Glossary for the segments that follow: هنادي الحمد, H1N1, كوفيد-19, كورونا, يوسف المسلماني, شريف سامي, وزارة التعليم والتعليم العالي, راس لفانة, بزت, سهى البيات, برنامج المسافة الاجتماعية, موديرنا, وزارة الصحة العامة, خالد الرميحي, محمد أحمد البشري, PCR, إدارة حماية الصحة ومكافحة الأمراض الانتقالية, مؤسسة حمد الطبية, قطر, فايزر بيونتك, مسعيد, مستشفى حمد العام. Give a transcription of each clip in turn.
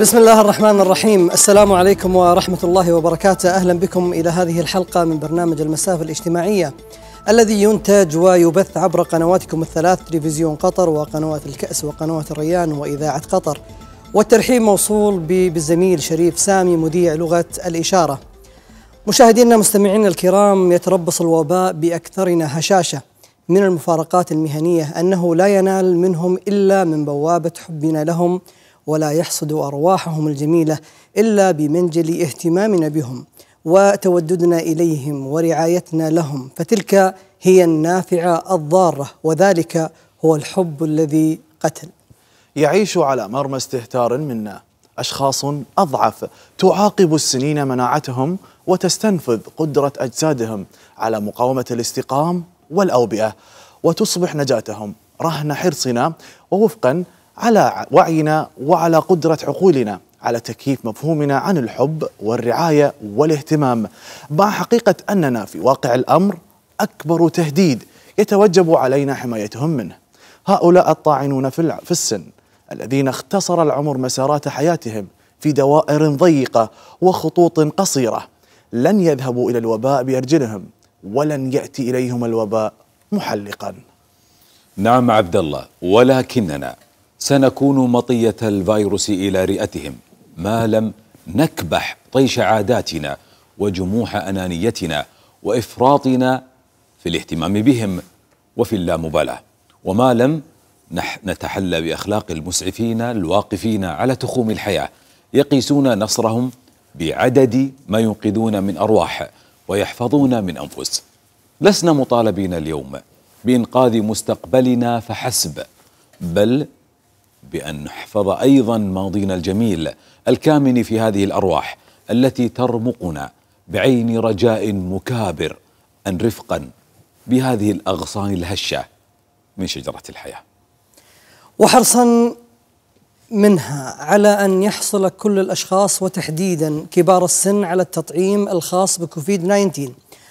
بسم الله الرحمن الرحيم. السلام عليكم ورحمة الله وبركاته. أهلا بكم إلى هذه الحلقة من برنامج المسافة الاجتماعية الذي ينتج ويبث عبر قنواتكم الثلاث، تلفزيون قطر وقنوات الكأس وقنوات الريان وإذاعة قطر. والترحيب موصول بالزميل شريف سامي مذيع لغة الإشارة. مشاهدينا مستمعينا الكرام، يتربص الوباء بأكثرنا هشاشة من المفارقات المهنية أنه لا ينال منهم إلا من بوابة حبنا لهم، ولا يحصد أرواحهم الجميلة إلا بمنجل اهتمامنا بهم وتوددنا إليهم ورعايتنا لهم، فتلك هي النافعة الضارة، وذلك هو الحب الذي قتل. يعيش على مرمى استهتار منا أشخاص أضعف تعاقب السنين مناعتهم وتستنفذ قدرة أجسادهم على مقاومة الاستقام والأوبئة، وتصبح نجاتهم رهن حرصنا ووفقا على وعينا وعلى قدرة عقولنا على تكييف مفهومنا عن الحب والرعاية والاهتمام، مع حقيقة أننا في واقع الأمر أكبر تهديد يتوجب علينا حمايتهم منه. هؤلاء الطاعنون في السن الذين اختصر العمر مسارات حياتهم في دوائر ضيقة وخطوط قصيرة لن يذهبوا إلى الوباء بأرجلهم، ولن يأتي إليهم الوباء محلقا. نعم عبد الله، ولكننا سنكون مطية الفيروس إلى رئتهم ما لم نكبح طيش عاداتنا وجموح أنانيتنا وإفراطنا في الاهتمام بهم وفي اللامبالاة، وما لم نتحلى بأخلاق المسعفين الواقفين على تخوم الحياة يقيسون نصرهم بعدد ما ينقذون من أرواح ويحفظون من أنفس. لسنا مطالبين اليوم بإنقاذ مستقبلنا فحسب، بل بأن نحفظ أيضا ماضينا الجميل الكامن في هذه الأرواح التي ترمقنا بعين رجاء مكابر أن رفقا بهذه الأغصان الهشة من شجرة الحياة، وحرصا منها على أن يحصل كل الأشخاص وتحديدا كبار السن على التطعيم الخاص بكوفيد-19.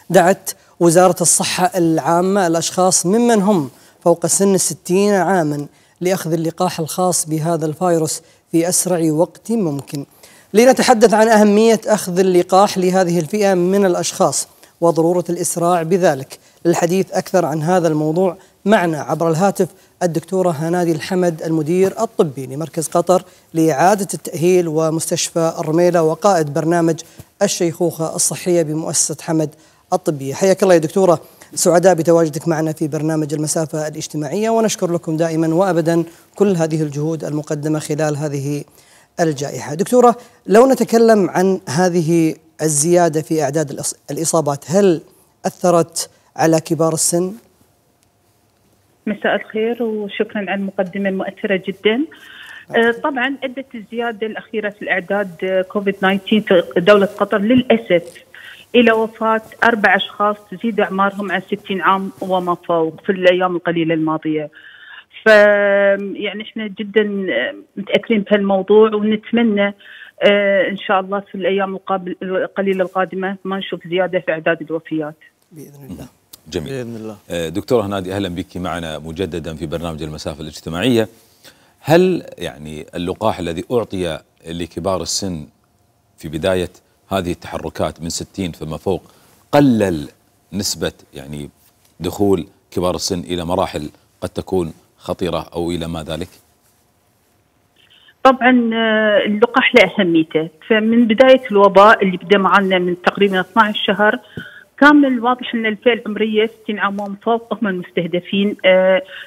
دعت وزارة الصحة العامة الأشخاص ممن هم فوق سن 60 عاما لأخذ اللقاح الخاص بهذا الفيروس في أسرع وقت ممكن. لنتحدث عن أهمية أخذ اللقاح لهذه الفئة من الأشخاص وضرورة الإسراع بذلك. للحديث أكثر عن هذا الموضوع معنا عبر الهاتف الدكتورة هنادي الحمد، المدير الطبي لمركز قطر لإعادة التأهيل ومستشفى الرميلة، وقائد برنامج الشيخوخة الصحية بمؤسسة حمد الطبية. حياك الله يا دكتورة، سعداء بتواجدك معنا في برنامج المسافة الاجتماعية، ونشكر لكم دائما وأبدا كل هذه الجهود المقدمة خلال هذه الجائحة. دكتورة، لو نتكلم عن هذه الزيادة في أعداد الإصابات، هل أثرت على كبار السن؟ مساء الخير وشكرا على المقدمة المؤثرة جدا. طبعا أدت الزيادة الأخيرة في الأعداد كوفيد-19 في دولة قطر للأسف إلى وفاة 4 أشخاص تزيد أعمارهم عن 60 عام وما فوق في الأيام القليلة الماضية. فيعني إحنا جدا متأكدين بهالموضوع، ونتمنى إن شاء الله في الأيام القليلة القادمة ما نشوف زيادة في أعداد الوفيات بإذن الله. جميل، بإذن الله. دكتورة هنادي، أهلا بك معنا مجددا في برنامج المسافة الاجتماعية. هل يعني اللقاح الذي أعطي لكبار السن في بداية هذه التحركات من 60 فما فوق قلل نسبة يعني دخول كبار السن إلى مراحل قد تكون خطيرة أو إلى ما ذلك؟ طبعا اللقاح له أهميته. فمن بداية الوباء اللي بدأ معنا من تقريبا 12 شهر كان الواضح أن الفئة العمرية 60 عام ومن فوق هم المستهدفين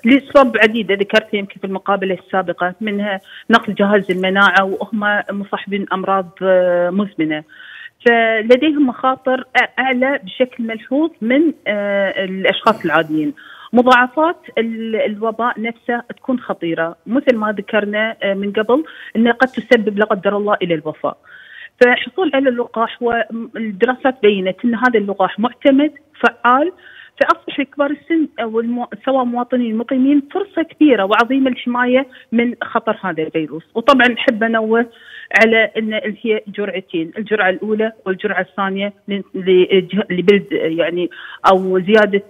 لأسباب عديدة ذكرتها يمكن في المقابلة السابقة، منها نقص جهاز المناعة وهم مصاحبين أمراض مزمنة، فلديهم مخاطر أعلى بشكل ملحوظ من الأشخاص العاديين. مضاعفات الوباء نفسه تكون خطيرة مثل ما ذكرنا من قبل، أنها قد تسبب لا قدر الله إلى الوفاة. فحصول على اللقاح، والدراسات بينت أن هذا اللقاح معتمد فعال، فأصبح لكبار السن سواء مواطنين مقيمين فرصة كبيرة وعظيمة للحماية من خطر هذا الفيروس. وطبعا أحب أنوه على أن هي جرعتين، الجرعة الأولى والجرعة الثانية لبلد يعني أو زيادة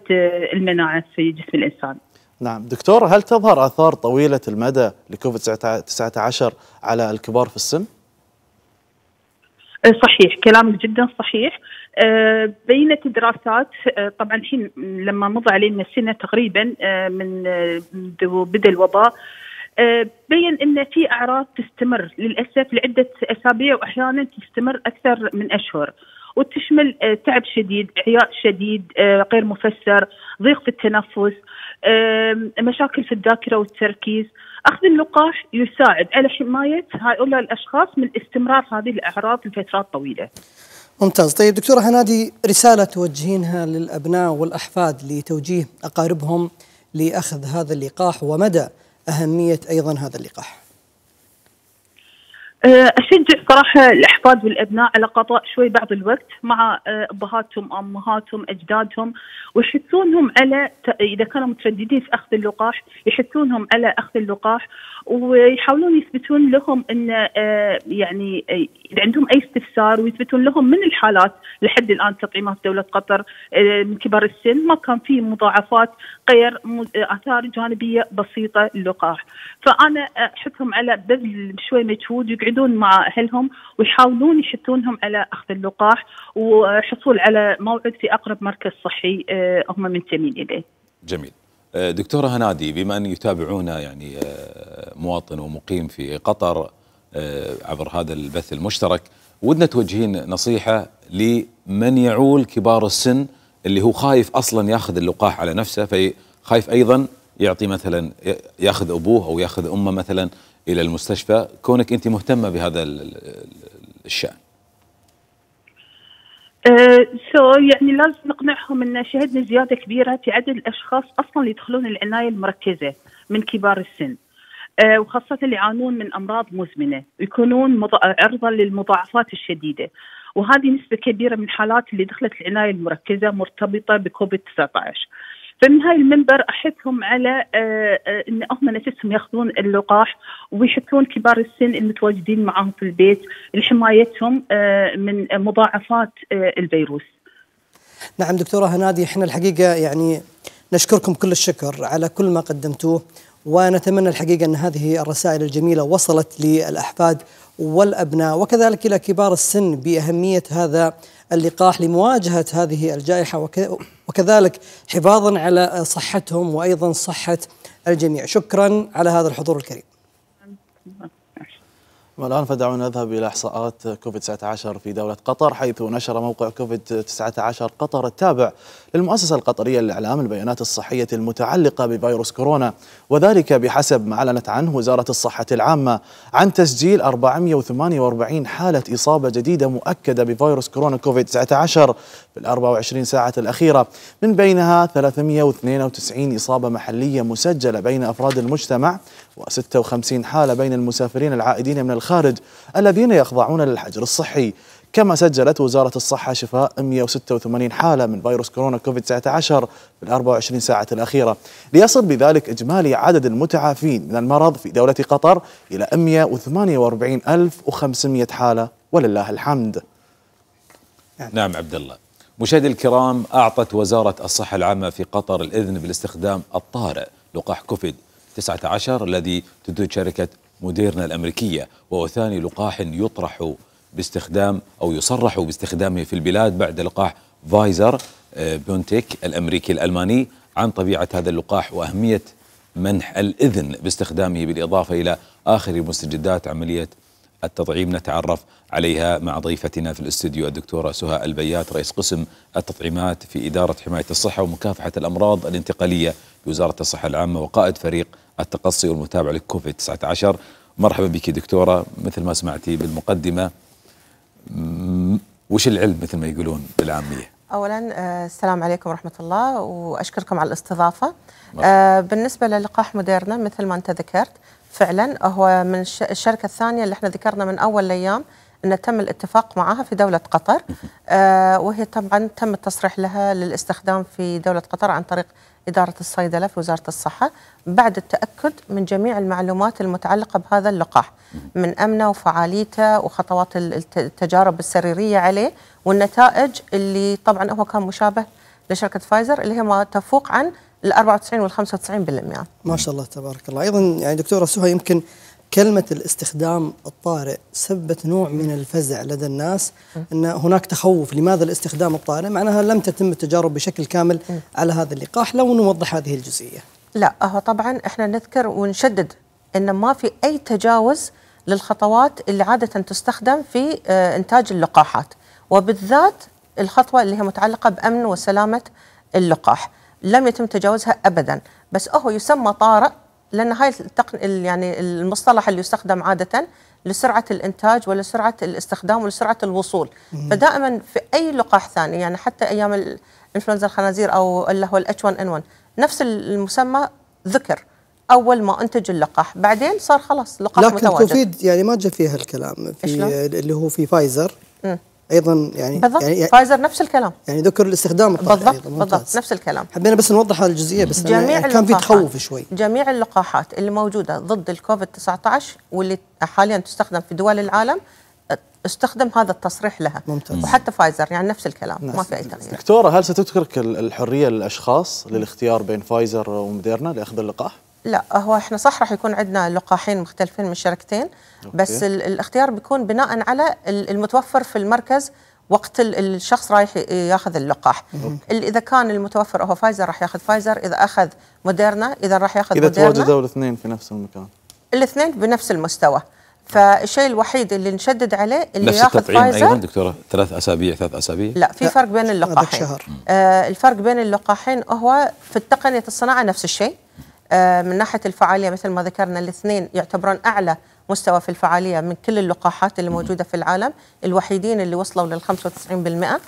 المناعة في جسم الإنسان. نعم دكتور، هل تظهر آثار طويلة المدى لكوفيد-19 على الكبار في السن؟ صحيح، كلامك جدا صحيح. بينت دراسات طبعا الحين لما مضى علينا السنة تقريبا من بدء الوباء، بين أن في أعراض تستمر للأسف لعدة أسابيع وأحيانا تستمر أكثر من أشهر، وتشمل تعب شديد، إعياء شديد غير مفسر، ضيق في التنفس، مشاكل في الذاكرة والتركيز. أخذ اللقاح يساعد على حماية هؤلاء الأشخاص من استمرار هذه الأعراض لفترات طويلة. ممتاز. طيب دكتورة هنادي، رسالة توجهينها للأبناء والأحفاد لتوجيه أقاربهم لأخذ هذا اللقاح ومدى أهمية أيضا هذا اللقاح؟ أشجع صراحة الأحفاد والأبناء على قضاء شوي بعض الوقت مع أبهاتهم أمهاتهم أجدادهم، ويحثونهم على إذا كانوا مترددين في أخذ اللقاح يحثونهم على أخذ اللقاح، ويحاولون يثبتون لهم أن يعني إذا عندهم أي استفسار ويثبتون لهم من الحالات لحد الآن تطعيمات دولة قطر من كبار السن ما كان فيه مضاعفات غير آثار جانبية بسيطة للقاح، فأنا أحثهم على بذل شوي مجهود يقعدون مع أهلهم ويحاولون يشتونهم على أخذ اللقاح وحصول على موعد في أقرب مركز صحي هم منتمين إليه. جميل. دكتورة هنادي، بما أن يتابعونا يعني مواطن ومقيم في قطر عبر هذا البث المشترك، ودنا توجهين نصيحة لمن يعول كبار السن اللي هو خايف أصلا يأخذ اللقاح على نفسه، فخايف أيضا يعطي مثلا يأخذ أبوه أو يأخذ أمه مثلا إلى المستشفى، كونك أنت مهتمة بهذا الشأن. يعني لازم نقنعهم أن شهدنا زيادة كبيرة في عدد الأشخاص أصلا اللي يدخلون العناية المركزة من كبار السن، وخاصة اللي يعانون من أمراض مزمنة ويكونون عرضة للمضاعفات الشديدة، وهذه نسبة كبيرة من الحالات اللي دخلت العناية المركزة مرتبطة بكوفيد-19. فمن هاي المنبر أحثهم على أن هم نفسهم ياخذون اللقاح ويحثون كبار السن المتواجدين معهم في البيت لحمايتهم من مضاعفات الفيروس. نعم دكتورة هنادي، احنا الحقيقة يعني نشكركم كل الشكر على كل ما قدمتوه، ونتمنى الحقيقة أن هذه الرسائل الجميلة وصلت للأحفاد والأبناء وكذلك إلى كبار السن بأهمية هذا اللقاح لمواجهة هذه الجائحة وكذلك حفاظا على صحتهم وأيضا صحة الجميع. شكرا على هذا الحضور الكريم. والآن فدعونا نذهب إلى إحصاءات كوفيد-19 في دولة قطر، حيث نشر موقع كوفيد-19 قطر التابع للمؤسسة القطرية للإعلام البيانات الصحية المتعلقة بفيروس كورونا، وذلك بحسب ما أعلنت عنه وزارة الصحة العامة عن تسجيل 448 حالة إصابة جديدة مؤكدة بفيروس كورونا كوفيد-19 في ال 24 ساعة الأخيرة، من بينها 392 إصابة محلية مسجلة بين أفراد المجتمع، و56 حالة بين المسافرين العائدين من الخارج الذين يخضعون للحجر الصحي. كما سجلت وزارة الصحة شفاء 186 حالة من فيروس كورونا كوفيد-19 في 24 ساعة الأخيرة، ليصل بذلك إجمالي عدد المتعافين من المرض في دولة قطر إلى 148,500 حالة ولله الحمد. نعم عبد الله. مشاهدي الكرام، أعطت وزارة الصحة العامة في قطر الإذن بالاستخدام الطارئ لقاح كوفيد-19 الذي تنتج شركة موديرنا الأمريكية، وهو ثاني لقاح يصرح باستخدامه في البلاد بعد لقاح فايزر بيونتك الأمريكي الألماني. عن طبيعة هذا اللقاح وأهمية منح الإذن باستخدامه بالإضافة إلى آخر مستجدات عملية التطعيم نتعرف عليها مع ضيفتنا في الاستوديو الدكتورة سهى البيات، رئيس قسم التطعيمات في إدارة حماية الصحة ومكافحة الأمراض الانتقالية بوزارة الصحة العامة وقائد فريق التقصي والمتابعة لكوفيد-19. مرحبا بك دكتورة، مثل ما سمعتي بالمقدمة، وش العلم مثل ما يقولون بالعامية؟ أولا السلام عليكم ورحمة الله، وأشكركم على الاستضافة. بالنسبة للقاح موديرنا مثل ما أنت ذكرت، فعلا هو من الشركة الثانية اللي احنا ذكرنا من أول الأيام أن تم الاتفاق معها في دولة قطر، وهي طبعا تم التصريح لها للاستخدام في دولة قطر عن طريق إدارة الصيدلة في وزارة الصحة بعد التأكد من جميع المعلومات المتعلقة بهذا اللقاح من أمنه وفعاليته وخطوات التجارب السريرية عليه والنتائج، اللي طبعا هو كان مشابه لشركة فايزر اللي هي ما تفوق عن ال 94 وال 95%. ما شاء الله تبارك الله. أيضا يعني دكتورة سهى، يمكن كلمة الاستخدام الطارئ سببت نوع من الفزع لدى الناس، أن هناك تخوف لماذا الاستخدام الطارئ، معناها لم تتم التجارب بشكل كامل على هذا اللقاح. لو نوضح هذه الجزئية. لا هو طبعا احنا نذكر ونشدد أن ما في أي تجاوز للخطوات اللي عادة تستخدم في إنتاج اللقاحات، وبالذات الخطوة اللي هي متعلقة بأمن وسلامة اللقاح لم يتم تجاوزها أبدا. بس هو يسمى طارئ لأن هاي يعني المصطلح اللي يستخدم عادة لسرعة الإنتاج ولسرعة الاستخدام ولسرعة الوصول. فدائما في أي لقاح ثاني، يعني حتى أيام الإنفلونزا الخنازير أو اللي هو H1N1 نفس المسمى ذكر أول ما أنتج اللقاح، بعدين صار خلاص لقاح متواجد. لكن كوفيد يعني ما جاء فيها الكلام في اللي هو في فايزر ايضا يعني بالضبط. يعني فايزر نفس الكلام، يعني ذكر الاستخدام بالضبط أيضاً. بالضبط نفس الكلام. حبينا بس نوضح هذه الجزئيه، بس يعني كان في تخوف شوي. جميع اللقاحات اللي موجوده ضد الكوفيد-19 واللي حاليا تستخدم في دول العالم استخدم هذا التصريح لها. ممتاز. وحتى فايزر يعني نفس الكلام، ما في اي تغيير. دكتوره، هل ستترك الحريه للاشخاص للاختيار بين فايزر وموديرنا لاخذ اللقاح؟ لا هو احنا صح راح يكون عندنا لقاحين مختلفين من شركتين، بس الاختيار بيكون بناء على المتوفر في المركز وقت الشخص رايح ياخذ اللقاح. اذا كان المتوفر هو فايزر راح ياخذ فايزر، اذا اخذ موديرنا اذا راح ياخذ موديرنا، اذا تواجدوا الاثنين في نفس المكان، الاثنين بنفس المستوى. فالشيء الوحيد اللي نشدد عليه اللي ياخذ فايزر. ايضا دكتوره 3 أسابيع 3 أسابيع؟ لا في فرق بين اللقاحين. الفرق بين اللقاحين هو في التقنيه، الصناعه نفس الشيء من ناحية الفعالية، مثل ما ذكرنا الاثنين يعتبرون أعلى مستوى في الفعالية من كل اللقاحات اللي موجودة في العالم، الوحيدين اللي وصلوا لل 95%.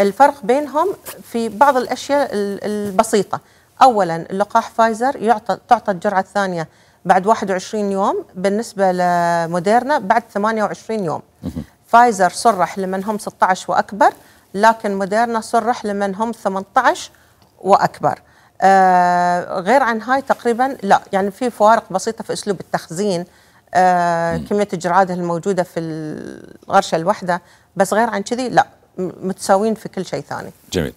الفرق بينهم في بعض الأشياء البسيطة. أولا لقاح فايزر تعطى الجرعة الثانية بعد 21 يوم، بالنسبة لموديرنا بعد 28 يوم. فايزر صرح لمن هم 16 وأكبر، لكن موديرنا صرح لمن هم 18 وأكبر. غير عن هاي تقريبا لا، يعني في فوارق بسيطة في أسلوب التخزين، كمية الجرعات الموجودة في الغرشة الواحدة، بس غير عن كذي لا متساوين في كل شيء ثاني. جميل.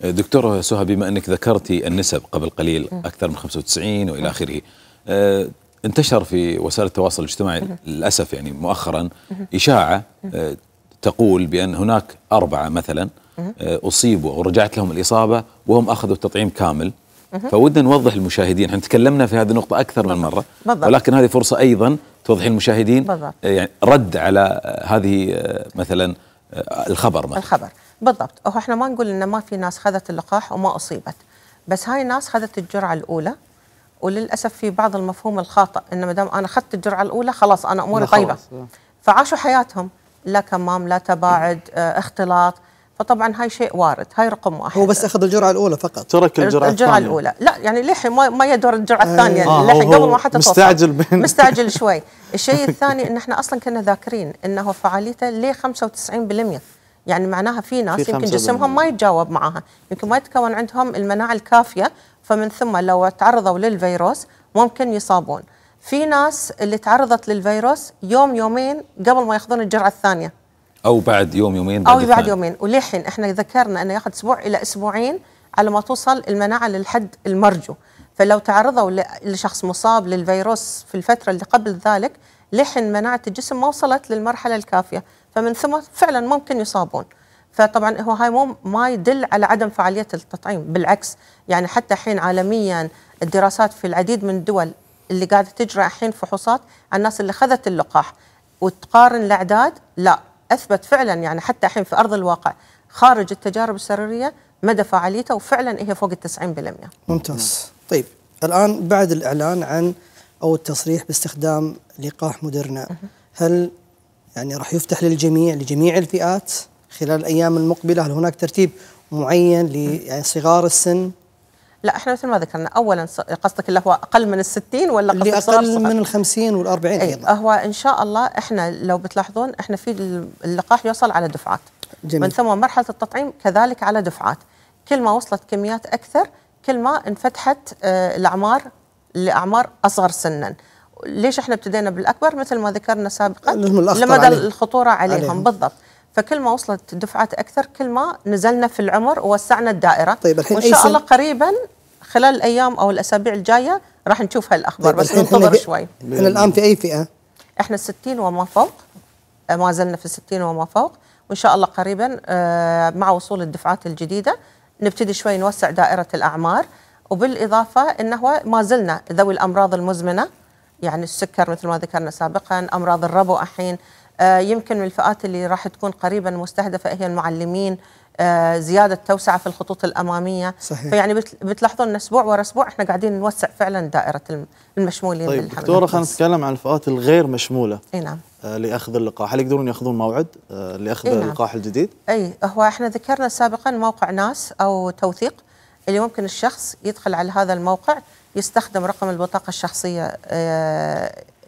دكتورة سهى، بما أنك ذكرتي النسب قبل قليل أكثر من 95 وإلى آخره، انتشر في وسائل التواصل الاجتماعي للأسف يعني مؤخرا إشاعة تقول بأن هناك 4 مثلا أصيبوا ورجعت لهم الإصابة وهم أخذوا التطعيم كامل. فودنا نوضح للمشاهدين، احنا تكلمنا في هذه النقطة أكثر من مرة، ولكن هذه فرصة أيضا توضحي للمشاهدين يعني رد على هذه مثلا الخبر. بالضبط. هو احنا ما نقول إن ما في ناس خذت اللقاح وما أصيبت، بس هاي الناس خذت الجرعة الأولى، وللأسف في بعض المفهوم الخاطئ إن مدام أنا خذت الجرعة الأولى خلاص أنا أموري طيبة، فعاشوا حياتهم لا كمام لا تباعد اختلاط. فطبعا هاي شيء وارد، هاي رقم 1. هو بس اخذ الجرعه الاولى فقط، ترك الجرعه الاولى. لا يعني للحين ما يدور الجرعه الثانيه، للحين قبل ما حتى توصل مستعجل شوي. الشيء الثاني ان احنا اصلا كنا ذاكرين انه فعاليته ل 95%، يعني معناها في ناس يمكن جسمهم ما يتجاوب معها، يمكن ما يتكون عندهم المناعه الكافيه، فمن ثم لو تعرضوا للفيروس ممكن يصابون. في ناس اللي تعرضت للفيروس يوم يومين قبل ما ياخذون الجرعه الثانيه، أو بعد يوم يومين بعد يومين، وللحين احنا ذكرنا أنه ياخذ 1 إلى 2 أسبوع على ما توصل المناعة للحد المرجو. فلو تعرضوا لشخص مصاب للفيروس في الفترة اللي قبل ذلك، لحين مناعة الجسم ما وصلت للمرحلة الكافية، فمن ثم فعلا ممكن يصابون. فطبعا هو هاي ما يدل على عدم فعالية التطعيم، بالعكس يعني حتى الحين عالميا الدراسات في العديد من الدول اللي قاعدة تجرى الحين فحوصات على الناس اللي خذت اللقاح وتقارن الأعداد، لا أثبت فعلا يعني حتى الحين في أرض الواقع خارج التجارب السريرية مدى فعاليته، وفعلا هي فوق ال 90%. ممتاز. طيب الآن بعد الإعلان عن أو التصريح باستخدام لقاح موديرنا، هل يعني راح يفتح للجميع لجميع الفئات خلال الأيام المقبلة؟ هل هناك ترتيب معين لصغار السن؟ لا احنا مثل ما ذكرنا اولا قصدك اللي هو اقل من ال 60 ولا اللي اقل من ال 50 وال 40؟ ايضا هو ان شاء الله احنا لو بتلاحظون احنا في اللقاح يوصل على دفعات. جميل. من ثم مرحله التطعيم كذلك على دفعات، كل ما وصلت كميات اكثر كل ما انفتحت الاعمار لاعمار اصغر سنا. ليش احنا ابتدينا بالاكبر؟ مثل ما ذكرنا سابقا لمدى الخطوره عليهم. بالضبط. فكل ما وصلت دفعات أكثر كل ما نزلنا في العمر ووسعنا الدائرة. طيب الحين وإن شاء الله قريبا خلال الأيام أو الأسابيع الجاية راح نشوف هالأخبار. طيب بس ننتظر شوي. احنا الآن في أي فئة؟ احنا 60 وما فوق، ما زلنا في 60 وما فوق، وان شاء الله قريبا مع وصول الدفعات الجديده نبتدي شوي نوسع دائره الاعمار، وبالاضافه انه ما زلنا ذوي الامراض المزمنه، يعني السكر مثل ما ذكرنا سابقا، امراض الربو الحين، يمكن من الفئات اللي راح تكون قريبا مستهدفه هي المعلمين، زياده توسعه في الخطوط الاماميه. صحيح. فيعني بتلاحظون ان اسبوع ورا اسبوع احنا قاعدين نوسع فعلا دائره المشمولين. طيب دكتوره، خلينا نتكلم عن الفئات الغير مشموله. اي نعم. لاخذ اللقاح، هل يقدرون ياخذون موعد لاخذ اللقاح الجديد؟ اي، هو احنا ذكرنا سابقا موقع ناس او توثيق اللي ممكن الشخص يدخل على هذا الموقع، يستخدم رقم البطاقه الشخصيه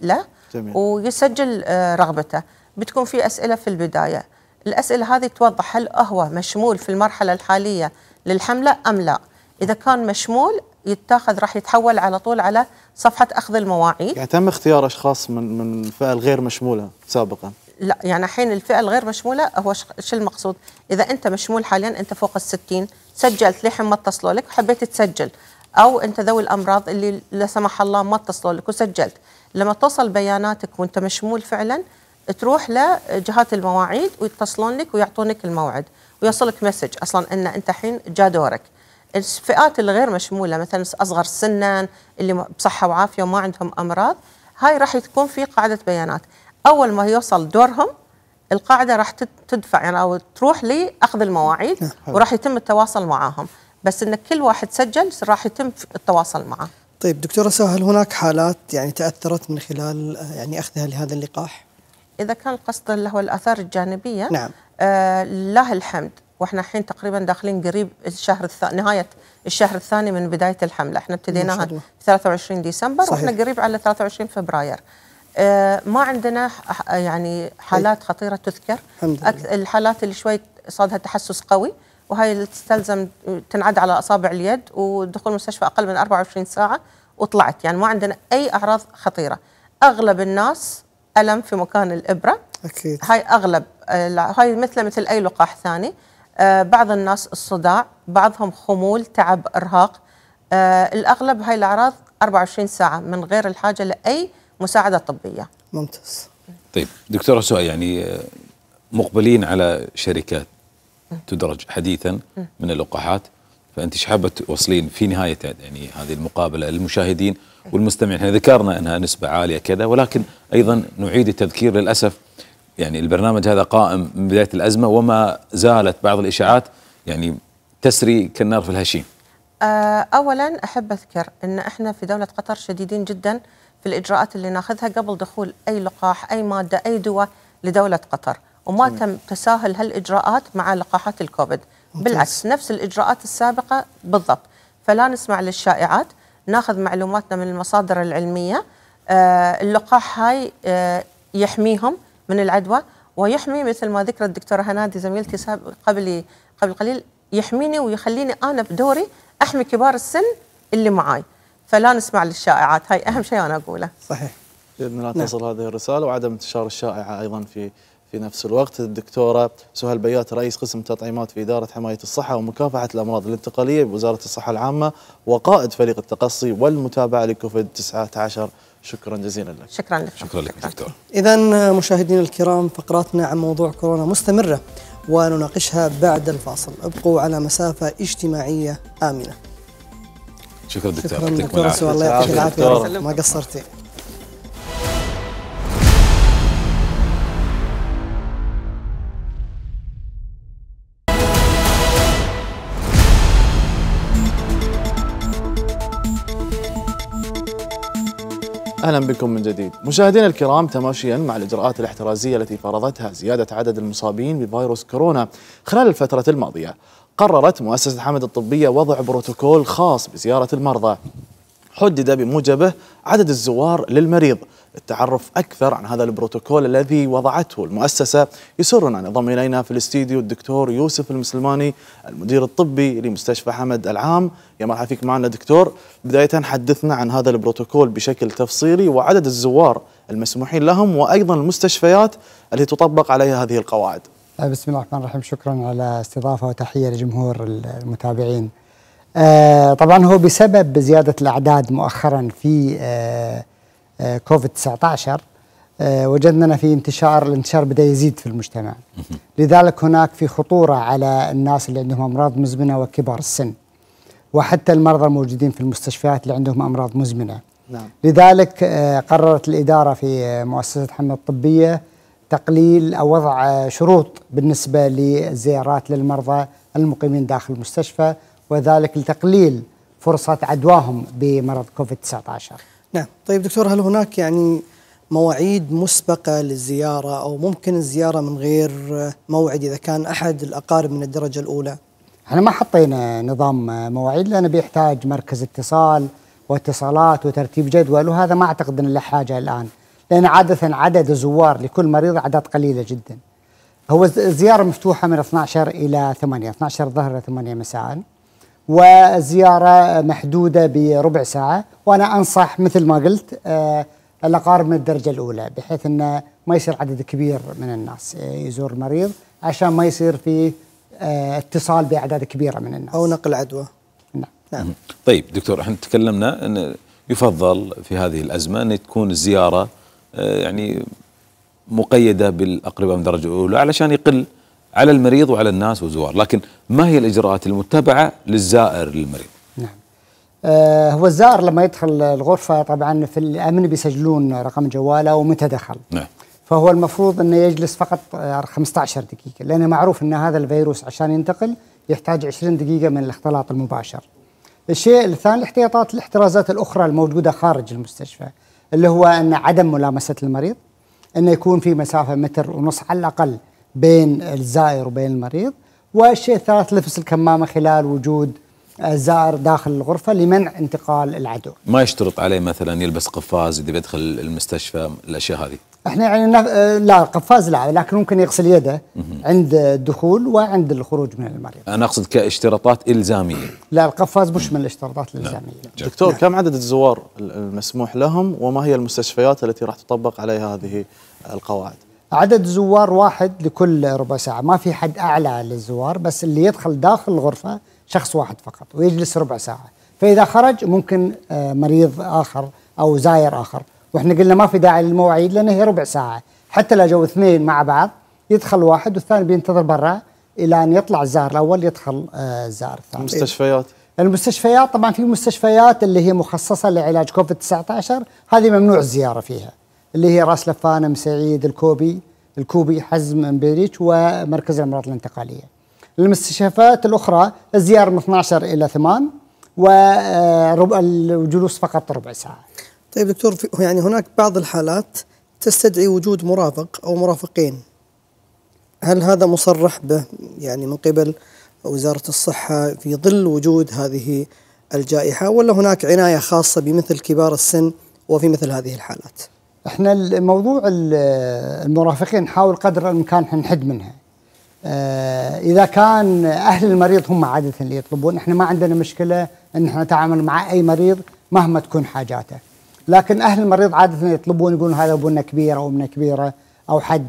له. جميل. ويسجل رغبته. بتكون في اسئله في البدايه، الأسئلة هذه توضح هل هو مشمول في المرحلة الحالية للحملة أم لا. إذا كان مشمول يتاخذ، راح يتحول على طول على صفحة أخذ المواعيد. يعني تم اختيار أشخاص من الفئة الغير مشمولة سابقا؟ لا، يعني الحين الفئة الغير مشمولة هو شو المقصود؟ إذا أنت مشمول حاليا، أنت فوق ال60، سجلت لحين ما اتصلوا لك وحبيت تسجل، أو أنت ذوي الأمراض اللي لا سمح الله ما اتصلوا لك وسجلت، لما توصل بياناتك وأنت مشمول فعلا تروح لجهات المواعيد ويتصلون لك ويعطونك الموعد، ويصلك مسج اصلا ان انت الحين جاء دورك. الفئات الغير مشموله مثلا اصغر سنا، اللي بصحه وعافيه وما عندهم امراض، هاي راح تكون في قاعده بيانات، اول ما يوصل دورهم القاعده راح تدفع يعني او تروح لاخذ المواعيد وراح يتم التواصل معاهم، بس ان كل واحد سجل راح يتم التواصل معه. طيب دكتوره سهى، هل هناك حالات يعني تاثرت من خلال يعني اخذها لهذا اللقاح؟ إذا كان القصد اللي هو الآثار الجانبية، نعم، لله الحمد، وإحنا الحين تقريبا داخلين قريب الشهر نهاية الشهر الثاني من بداية الحملة، إحنا ابتديناها 23 ديسمبر. صحيح. وإحنا قريب على 23 فبراير. ما عندنا يعني حالات خطيرة تذكر. الحالات اللي شوي صادها تحسس قوي، وهي اللي تستلزم تنعد على أصابع اليد ودخول المستشفى أقل من 24 ساعة وطلعت، يعني ما عندنا أي أعراض خطيرة. أغلب الناس ألم في مكان الإبرة. أكيد. هاي أغلب، هاي مثل أي لقاح ثاني. بعض الناس الصداع، بعضهم خمول، تعب، إرهاق. الأغلب هاي الأعراض 24 ساعة من غير الحاجة لأي مساعدة طبية. ممتاز. طيب دكتورة سهى، يعني مقبلين على شركات تدرج حديثا من اللقاحات، فأنت ايش حابة توصلين في نهاية يعني هذه المقابلة للمشاهدين والمستمعين؟ احنا ذكرنا انها نسبة عالية كذا، ولكن ايضا نعيد التذكير، للاسف يعني البرنامج هذا قائم من بداية الأزمة وما زالت بعض الإشاعات يعني تسري كالنار في الهشيم. اولا احب اذكر ان احنا في دولة قطر شديدين جدا في الإجراءات اللي ناخذها قبل دخول اي لقاح، اي مادة، اي دواء لدولة قطر، وما تم تساهل هالإجراءات مع لقاحات الكوفيد. بالعكس، نفس الإجراءات السابقة بالضبط، فلا نسمع للشائعات، ناخذ معلوماتنا من المصادر العلمية. اللقاح هاي يحميهم من العدوى، ويحمي مثل ما ذكرت الدكتورة هنادي زميلتي قبل قليل، يحميني ويخليني أنا بدوري أحمي كبار السن اللي معاي، فلا نسمع للشائعات، هاي أهم شيء أنا أقوله. صحيح. بإذن الله تصل هذه الرسالة وعدم انتشار الشائعة أيضا في نفس الوقت. الدكتورة سهى البيات، رئيس قسم تطعيمات في إدارة حماية الصحة ومكافحة الأمراض الانتقالية بوزارة الصحة العامة، وقائد فريق التقصي والمتابعة لكوفيد-19، شكرا جزيلا لك. شكرا لك. شكرا لك دكتور. إذا مشاهدينا الكرام، فقراتنا عن موضوع كورونا مستمرة ونناقشها بعد الفاصل، ابقوا على مسافة اجتماعية آمنة. شكرا دكتور. شكرا دكتورة سهى، الله يعطيك العافية، ما قصرتي. أهلا بكم من جديد مشاهدينا الكرام. تماشيا مع الإجراءات الاحترازية التي فرضتها زيادة عدد المصابين بفيروس كورونا خلال الفترة الماضية، قررت مؤسسة حمد الطبية وضع بروتوكول خاص بزيارة المرضى، حدد بموجبه عدد الزوار للمريض. التعرف أكثر عن هذا البروتوكول الذي وضعته المؤسسة يسرنا أن ينضم إلينا في الاستديو الدكتور يوسف المسلماني، المدير الطبي لمستشفى حمد العام. يا مرحبا فيك معنا دكتور. بداية حدثنا عن هذا البروتوكول بشكل تفصيلي وعدد الزوار المسموحين لهم، وأيضا المستشفيات التي تطبق عليها هذه القواعد. بسم الله الرحمن الرحيم. شكرا على استضافة وتحية لجمهور المتابعين. طبعا هو بسبب زيادة الأعداد مؤخرا في كوفيد-19 وجدنا في الانتشار بدأ يزيد في المجتمع. لذلك هناك في خطورة على الناس اللي عندهم أمراض مزمنة وكبار السن، وحتى المرضى الموجودين في المستشفيات اللي عندهم أمراض مزمنة. نعم. لذلك قررت الإدارة في مؤسسة حمد الطبية تقليل أو وضع شروط بالنسبة للزيارات للمرضى المقيمين داخل المستشفى، وذلك لتقليل فرصة عدواهم بمرض كوفيد-19. نعم. طيب دكتور، هل هناك يعني مواعيد مسبقة للزيارة أو ممكن الزيارة من غير موعد إذا كان أحد الأقارب من الدرجة الأولى؟ احنا ما حطينا نظام مواعيد لأنه بيحتاج مركز اتصال واتصالات وترتيب جدول، وهذا ما أعتقد أن له حاجة الآن، لأن عادة عدد زوار لكل مريض أعداد قليلة جدا. هو الزيارة مفتوحة من 12 إلى 8، 12 ظهر إلى 8 مساء، والزيارة محدودة بربع ساعة. وأنا أنصح مثل ما قلت الأقارب من الدرجة الأولى، بحيث أنه ما يصير عدد كبير من الناس يزور المريض، عشان ما يصير في اتصال بأعداد كبيرة من الناس أو نقل عدوى. نعم. نعم. طيب دكتور، احنا تكلمنا أن يفضل في هذه الأزمة أن تكون الزيارة يعني مقيدة بالأقرباء من درجة أولى علشان يقل على المريض وعلى الناس والزوار، لكن ما هي الإجراءات المتبعة للزائر للمريض؟ نعم. هو الزائر لما يدخل الغرفة طبعا في الأمن بيسجلون رقم جواله ومتى دخل. نعم. فهو المفروض أنه يجلس فقط 15 دقيقة، لأنه معروف أن هذا الفيروس عشان ينتقل يحتاج 20 دقيقة من الاختلاط المباشر. الشيء الثاني الاحترازات الأخرى الموجودة خارج المستشفى، اللي هو أن عدم ملامسة المريض، أن يكون في مسافة 1.5 متر على الأقل بين الزائر وبين المريض. والشيء الثالث لبس الكمامة خلال وجود الزائر داخل الغرفة لمنع انتقال العدوى. ما يشترط عليه مثلا يلبس قفاز إذا بيدخل المستشفى، الأشياء هذه؟ احنا يعني لا قفاز لا، لكن ممكن يغسل يده عند الدخول وعند الخروج من المريض. انا اقصد كاشتراطات الزاميه. لا، القفاز مش من الاشتراطات الالزاميه. دكتور، نعم. كم عدد الزوار المسموح لهم وما هي المستشفيات التي راح تطبق عليها هذه القواعد؟ عدد زوار واحد لكل ربع ساعه، ما في حد اعلى للزوار، بس اللي يدخل داخل الغرفه شخص واحد فقط ويجلس ربع ساعه، فاذا خرج ممكن مريض اخر او زائر اخر. واحنا قلنا ما في داعي للمواعيد لأنها هي ربع ساعة، حتى لو جو اثنين مع بعض يدخل واحد والثاني بينتظر برا إلى أن يطلع الزائر الأول يدخل الزائر الثاني. المستشفيات؟ المستشفيات طبعا في مستشفيات اللي هي مخصصة لعلاج كوفيد-19 هذه ممنوع الزيارة فيها، اللي هي راس لفانة، مسعيد، الكوبي، حزم، امبريتش، ومركز الأمراض الانتقالية. المستشفيات الأخرى الزيارة من 12 إلى 8 والجلوس فقط ربع ساعة. طيب دكتور، يعني هناك بعض الحالات تستدعي وجود مرافق أو مرافقين، هل هذا مصرح به يعني من قبل وزارة الصحة في ظل وجود هذه الجائحة، ولا هناك عناية خاصة بمثل كبار السن وفي مثل هذه الحالات؟ احنا الموضوع المرافقين نحاول قدر الإمكان نحد منها. إذا كان أهل المريض هم عادة اللي يطلبون، احنا ما عندنا مشكلة ان احنا نتعامل مع أي مريض مهما تكون حاجاته، لكن أهل المريض عادة يطلبون، يقولون هذا أبونا كبير أو أمنا كبيرة أو حد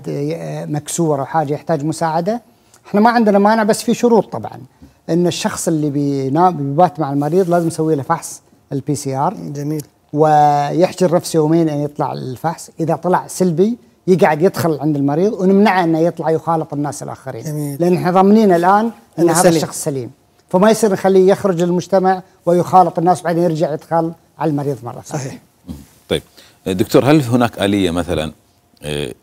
مكسور أو حاجة يحتاج مساعدة. إحنا ما عندنا مانع، بس في شروط طبعا، إن الشخص اللي بيبات مع المريض لازم نسوي له فحص PCR. جميل. ويحجر نفسه يومين أن يطلع الفحص، إذا طلع سلبي يقعد يدخل عند المريض ونمنعه أنه يطلع يخالط الناس الآخرين. جميل. لأن إحنا ضامنين الآن أن هذا الشخص سليم، فما يصير نخليه يخرج للمجتمع ويخالط الناس وبعدين يرجع يدخل على المريض مرة ثانية. صحيح. طيب دكتور، هل هناك آلية مثلا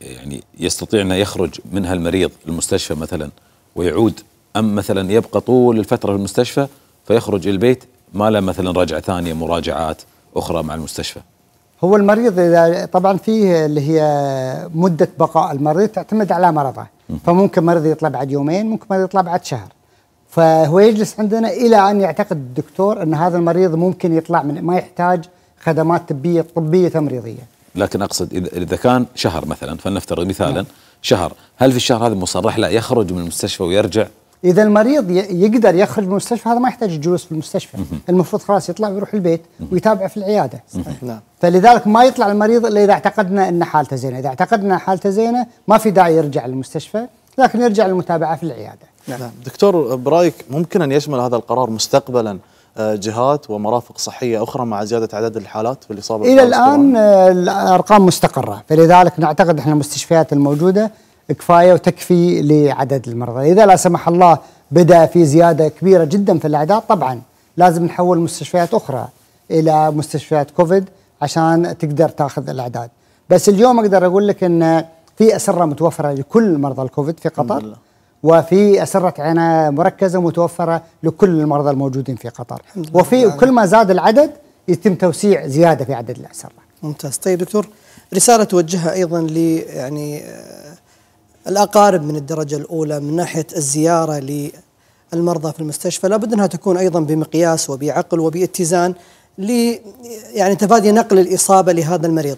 يعني يستطيع أن يخرج منها المريض المستشفى مثلا ويعود، أم مثلا يبقى طول الفترة في المستشفى فيخرج البيت ما له مثلا رجعة ثانية، مراجعات أخرى مع المستشفى؟ هو المريض إذا طبعا فيه اللي هي مدة بقاء المريض تعتمد على مرضه، فممكن مريض يطلع بعد يومين، ممكن مريض يطلع بعد شهر، فهو يجلس عندنا إلى أن يعتقد الدكتور أن هذا المريض ممكن يطلع من ما يحتاج خدمات طبية تمريضية. لكن أقصد إذا كان شهر مثلا، فلنفترض مثالا. نعم. شهر، هل في الشهر هذا مصرح لا يخرج من المستشفى ويرجع؟ إذا المريض يقدر يخرج من المستشفى هذا ما يحتاج الجلوس في المستشفى، المفروض خلاص يطلع ويروح البيت ويتابع في العيادة. نعم. فلذلك ما يطلع المريض إلا إذا اعتقدنا أن حالته زينة، إذا اعتقدنا حالته زينة ما في داعي يرجع للمستشفى، لكن يرجع للمتابعة في العيادة. نعم. دكتور، برأيك ممكن أن يشمل هذا القرار مستقبلا جهات ومرافق صحية أخرى مع زيادة عدد الحالات في الإصابة؟ إلى الآن الأرقام مستقرة، فلذلك نعتقد إحنا المستشفيات الموجودة كفاية وتكفي لعدد المرضى. إذا لا سمح الله بدأ في زيادة كبيرة جدا في الأعداد، طبعا لازم نحول مستشفيات أخرى إلى مستشفيات كوفيد عشان تقدر تأخذ الأعداد. بس اليوم أقدر أقول لك أن في أسرة متوفرة لكل مرضى الكوفيد في قطر، وفي أسرة عناية مركزة متوفرة لكل المرضى الموجودين في قطر، وفي كل ما زاد العدد يتم توسيع زيادة في عدد الأسرة. ممتاز. طيب دكتور، رسالة توجهها أيضا يعني الأقارب من الدرجة الأولى من ناحية الزيارة للمرضى في المستشفى، لابد أنها تكون أيضا بمقياس وبعقل وباتزان يعني تفادي نقل الإصابة لهذا المريض.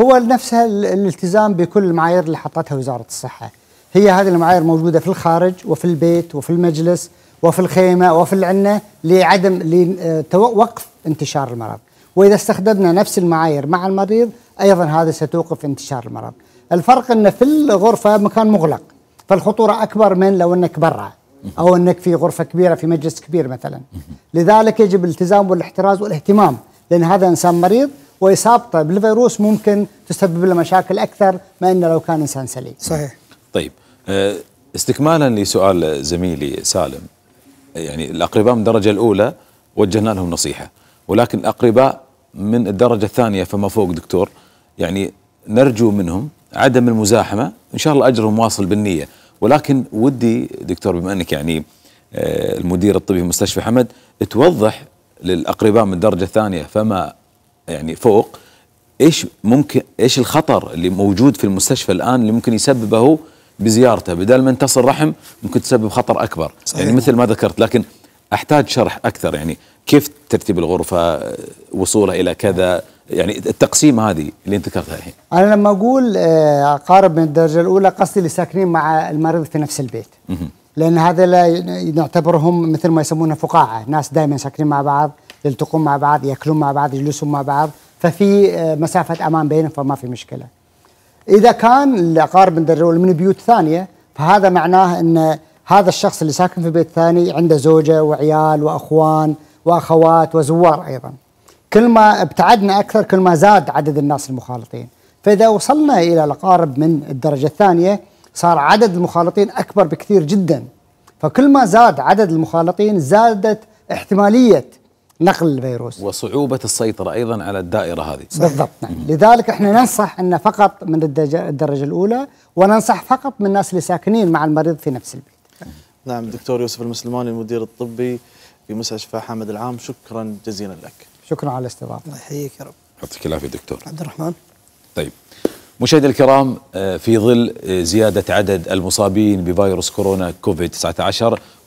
هو نفسها الالتزام بكل المعايير اللي حطتها وزارة الصحة، هي هذه المعايير موجودة في الخارج وفي البيت وفي المجلس وفي الخيمة وفي العنة لعدم وقف انتشار المرض، وإذا استخدمنا نفس المعايير مع المريض أيضا هذا ستوقف انتشار المرض. الفرق أن في الغرفة مكان مغلق، فالخطورة أكبر من لو أنك برا أو أنك في غرفة كبيرة في مجلس كبير مثلا. لذلك يجب الالتزام والاحتراز والاهتمام، لأن هذا إنسان مريض وإصابته بالفيروس ممكن تسبب له مشاكل أكثر ما إنه لو كان إنسان سليم. صحيح. طيب استكمالا لسؤال زميلي سالم، يعني الأقرباء من الدرجة الأولى وجهنا لهم نصيحة، ولكن الأقرباء من الدرجة الثانية فما فوق دكتور، يعني نرجو منهم عدم المزاحمة، إن شاء الله أجرهم واصل بالنية، ولكن ودي دكتور بما أنك يعني المدير الطبي في مستشفى حمد توضح للأقرباء من الدرجة الثانية فما يعني فوق إيش ممكن، إيش الخطر اللي موجود في المستشفى الآن اللي ممكن يسببه بزيارته، بدل ما انتصر رحم ممكن تسبب خطر أكبر. صحيح. يعني مثل ما ذكرت، لكن أحتاج شرح أكثر، يعني كيف ترتيب الغرفة، وصوله إلى كذا، يعني التقسيم هذه اللي انت ذكرتها الحين. أنا لما أقول أقارب من الدرجة الأولى قصدي اللي ساكنين مع المريض في نفس البيت، لأن هذا لا نعتبرهم مثل ما يسمونها فقاعة، ناس دائما ساكنين مع بعض، يلتقون مع بعض، يأكلون مع بعض، يجلسون مع بعض، ففي مسافة أمان بينهم فما في مشكلة. إذا كان الأقارب من بيوت ثانية فهذا معناه أن هذا الشخص اللي ساكن في بيت ثاني عنده زوجة وعيال وأخوان وأخوات وزوار أيضا. كل ما ابتعدنا أكثر كل ما زاد عدد الناس المخالطين، فإذا وصلنا إلى الأقارب من الدرجة الثانية صار عدد المخالطين أكبر بكثير جدا، فكل ما زاد عدد المخالطين زادت احتمالية نقل الفيروس وصعوبة السيطرة أيضا على الدائرة هذه. بالضبط. نعم. لذلك احنا ننصح أن فقط من الدرجة الأولى، وننصح فقط من الناس اللي ساكنين مع المريض في نفس البيت. نعم. دكتور يوسف المسلماني المدير الطبي في مستشفى حمد العام، شكرا جزيلا لك. شكرا على الاستضافة. الله يحييك يا رب. يعطيك العافية دكتور عبد الرحمن. طيب مشاهدي الكرام، في ظل زيادة عدد المصابين بفيروس كورونا كوفيد-19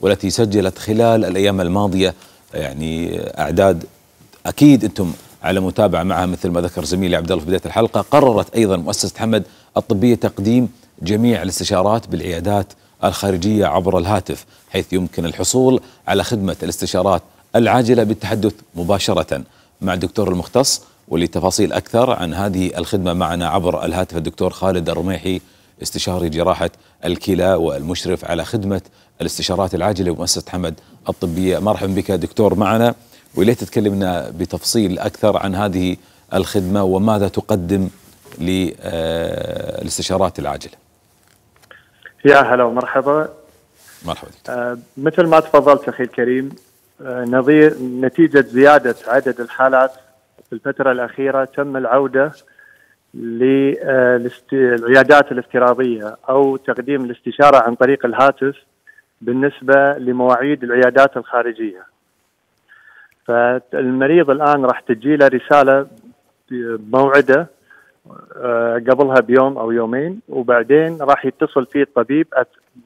والتي سجلت خلال الأيام الماضية يعني أعداد أكيد أنتم على متابعة معها مثل ما ذكر زميلي عبد الله في بداية الحلقة، قررت أيضا مؤسسة حمد الطبية تقديم جميع الاستشارات بالعيادات الخارجية عبر الهاتف، حيث يمكن الحصول على خدمة الاستشارات العاجلة بالتحدث مباشرة مع الدكتور المختص. ولتفاصيل أكثر عن هذه الخدمة معنا عبر الهاتف الدكتور خالد الرميحي، استشاري جراحة الكلى والمشرف على خدمة الاستشارات العاجلة بمؤسسة حمد الطبية. مرحبا بك دكتور معنا، وليت تكلمنا بتفصيل أكثر عن هذه الخدمة وماذا تقدم للاستشارات العاجلة. يا هلا ومرحبا. مرحبا دكتور. مثل ما تفضلت أخي الكريم، نتيجة زيادة عدد الحالات في الفترة الأخيرة تم العودة للعيادات الافتراضية أو تقديم الاستشارة عن طريق الهاتف بالنسبة لمواعيد العيادات الخارجية. فالمريض الآن راح تجيله رسالة بموعده قبلها بيوم أو يومين، وبعدين راح يتصل فيه الطبيب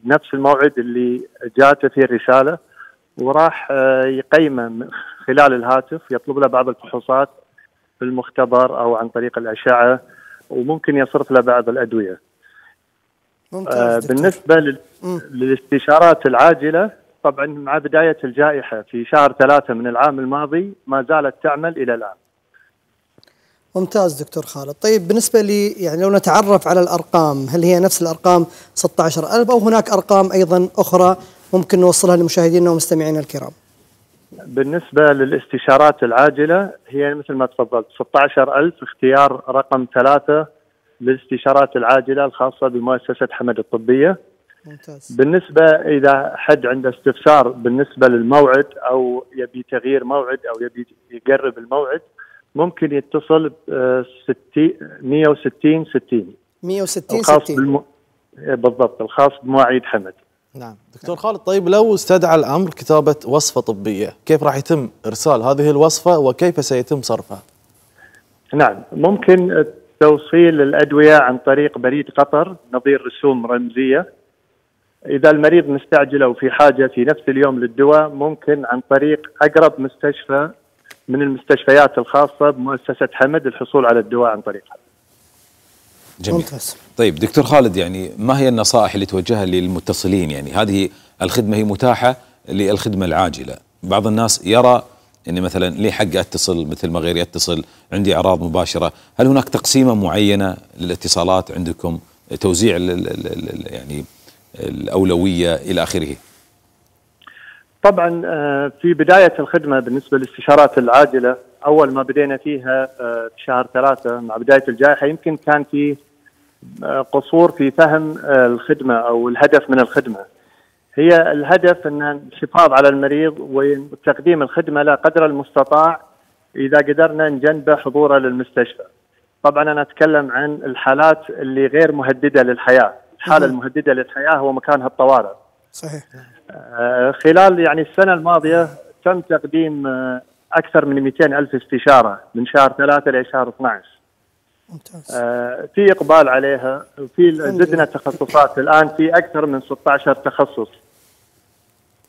بنفس الموعد اللي جاته فيه الرسالة، وراح يقيمه خلال الهاتف، يطلب له بعض الفحوصات في المختبر أو عن طريق الأشعة، وممكن يصرف له بعض الأدوية. بالنسبة للاستشارات العاجلة، طبعا مع بداية الجائحة في شهر 3 من العام الماضي ما زالت تعمل إلى الآن. ممتاز دكتور خالد. طيب بالنسبة لي يعني لو نتعرف على الأرقام، هل هي نفس الأرقام 16,000 أو هناك أرقام أيضا أخرى ممكن نوصلها لمشاهدينا ومستمعينا الكرام؟ بالنسبة للاستشارات العاجلة هي مثل ما تفضلت 16,000 اختيار رقم 3 للاستشارات العاجلة الخاصة بمؤسسة حمد الطبية. ممتاز. بالنسبة إذا حد عنده استفسار بالنسبة للموعد أو يبي تغيير موعد أو يبي يقرب الموعد ممكن يتصل ب 160 60 بالضبط الخاص بمواعيد حمد. نعم دكتور خالد، طيب لو استدعى الأمر كتابة وصفة طبية كيف راح يتم إرسال هذه الوصفة وكيف سيتم صرفها؟ نعم ممكن توصيل الأدوية عن طريق بريد قطر نظير رسوم رمزية. إذا المريض مستعجل أو في حاجة في نفس اليوم للدواء ممكن عن طريق أقرب مستشفى من المستشفيات الخاصة بمؤسسة حمد الحصول على الدواء عن طريقها. جميل. ممتاز. طيب دكتور خالد، يعني ما هي النصائح اللي توجهها للمتصلين؟ يعني هذه الخدمة هي متاحة للخدمة العاجلة، بعض الناس يرى أن مثلا لي حق أتصل مثل ما غيري أتصل، عندي أعراض مباشرة، هل هناك تقسيمة معينة للاتصالات عندكم، توزيع يعني الأولوية إلى آخره؟ طبعا في بداية الخدمة بالنسبة للاستشارات العاجلة أول ما بدينا فيها بشهر 3 مع بداية الجائحة يمكن كان في قصور في فهم الخدمة أو الهدف من الخدمة. هي الهدف أن الحفاظ على المريض وتقديم الخدمة لا قدر المستطاع إذا قدرنا نجنبه حضوره للمستشفى. طبعا أنا أتكلم عن الحالات اللي غير مهددة للحياة، الحالة المهددة للحياة هو مكانها الطوارئ. صحيح. خلال يعني السنة الماضية تم تقديم أكثر من 200,000 استشارة من شهر 3 إلى شهر 12. ممتاز. في إقبال عليها وفي زدنا تخصصات، الآن في أكثر من 16 تخصص.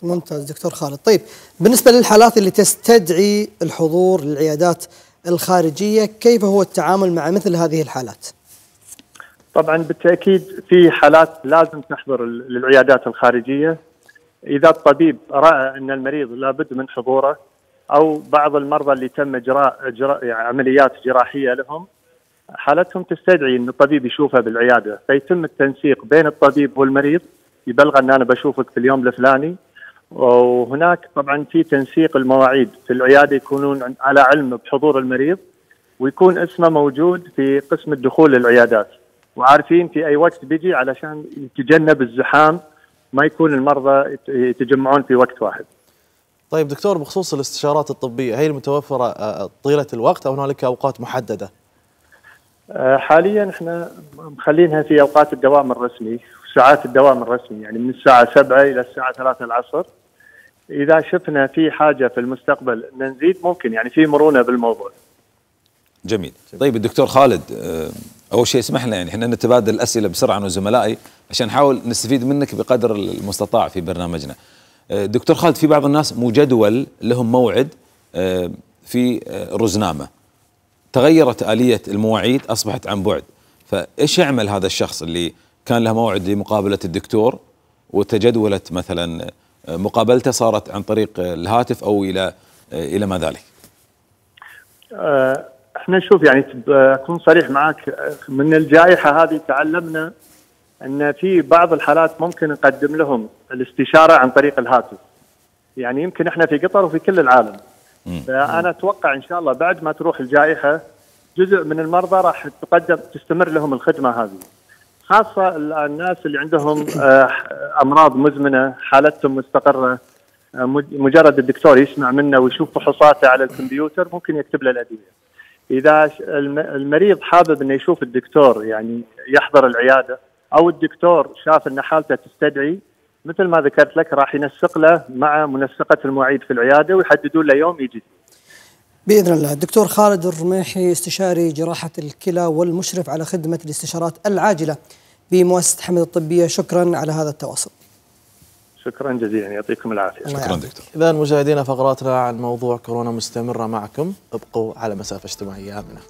ممتاز دكتور خالد. طيب بالنسبة للحالات اللي تستدعي الحضور للعيادات الخارجية كيف هو التعامل مع مثل هذه الحالات؟ طبعا بالتأكيد في حالات لازم تحضر للعيادات الخارجية إذا الطبيب رأى أن المريض لابد من حضوره، أو بعض المرضى اللي تم إجراء عمليات جراحية لهم حالتهم تستدعي أن الطبيب يشوفها بالعيادة، فيتم التنسيق بين الطبيب والمريض يبلغ أن أنا بشوفك في اليوم الفلاني، وهناك طبعا في تنسيق المواعيد في العيادة يكونون على علم بحضور المريض ويكون اسمه موجود في قسم الدخول للعيادات وعارفين في أي وقت بيجي علشان يتجنب الزحام ما يكون المرضى يتجمعون في وقت واحد. طيب دكتور، بخصوص الاستشارات الطبية هي المتوفرة طيلة الوقت أو هنالك أوقات محددة؟ حاليا احنا مخلينها في أوقات الدوام الرسمي وساعات الدوام الرسمي، يعني من الساعة 7 إلى الساعة 3 العصر. إذا شفنا في حاجة في المستقبل نزيد ممكن، يعني في مرونة بالموضوع. جميل. طيب الدكتور خالد، أول شيء اسمح لنا يعني احنا نتبادل الأسئلة بسرعة أنا وزملائي عشان نحاول نستفيد منك بقدر المستطاع في برنامجنا. دكتور خالد، في بعض الناس مو جدول لهم موعد في رزنامة، تغيرت آلية المواعيد أصبحت عن بعد، فإيش يعمل هذا الشخص اللي كان له موعد لمقابلة الدكتور وتجدولت مثلا مقابلته صارت عن طريق الهاتف أو إلى ما ذلك؟ احنا نشوف يعني أكون صريح معاك، من الجائحة هذه تعلمنا أن في بعض الحالات ممكن نقدم لهم الاستشارة عن طريق الهاتف، يعني يمكن احنا في قطر وفي كل العالم. فأنا أتوقع إن شاء الله بعد ما تروح الجائحة جزء من المرضى راح تستمر لهم الخدمة هذه، خاصة الناس اللي عندهم أمراض مزمنة حالتهم مستقرة، مجرد الدكتور يسمع منه ويشوف فحوصاته على الكمبيوتر ممكن يكتب له الأدوية. إذا المريض حابب أنه يشوف الدكتور يعني يحضر العيادة، أو الدكتور شاف أن حالته تستدعي مثل ما ذكرت لك راح ينسق له مع منسقة المواعيد في العيادة ويحددون له يوم يجي بإذن الله. دكتور خالد الرميحي، استشاري جراحة الكلى والمشرف على خدمة الاستشارات العاجلة بمؤسسة حمد الطبية، شكرا على هذا التواصل. شكرا جزيلا، يعطيكم العافية. شكرا دكتور. إذا مشاهدينا فقراتنا عن موضوع كورونا مستمرة معكم، ابقوا على مسافة اجتماعية آمنة.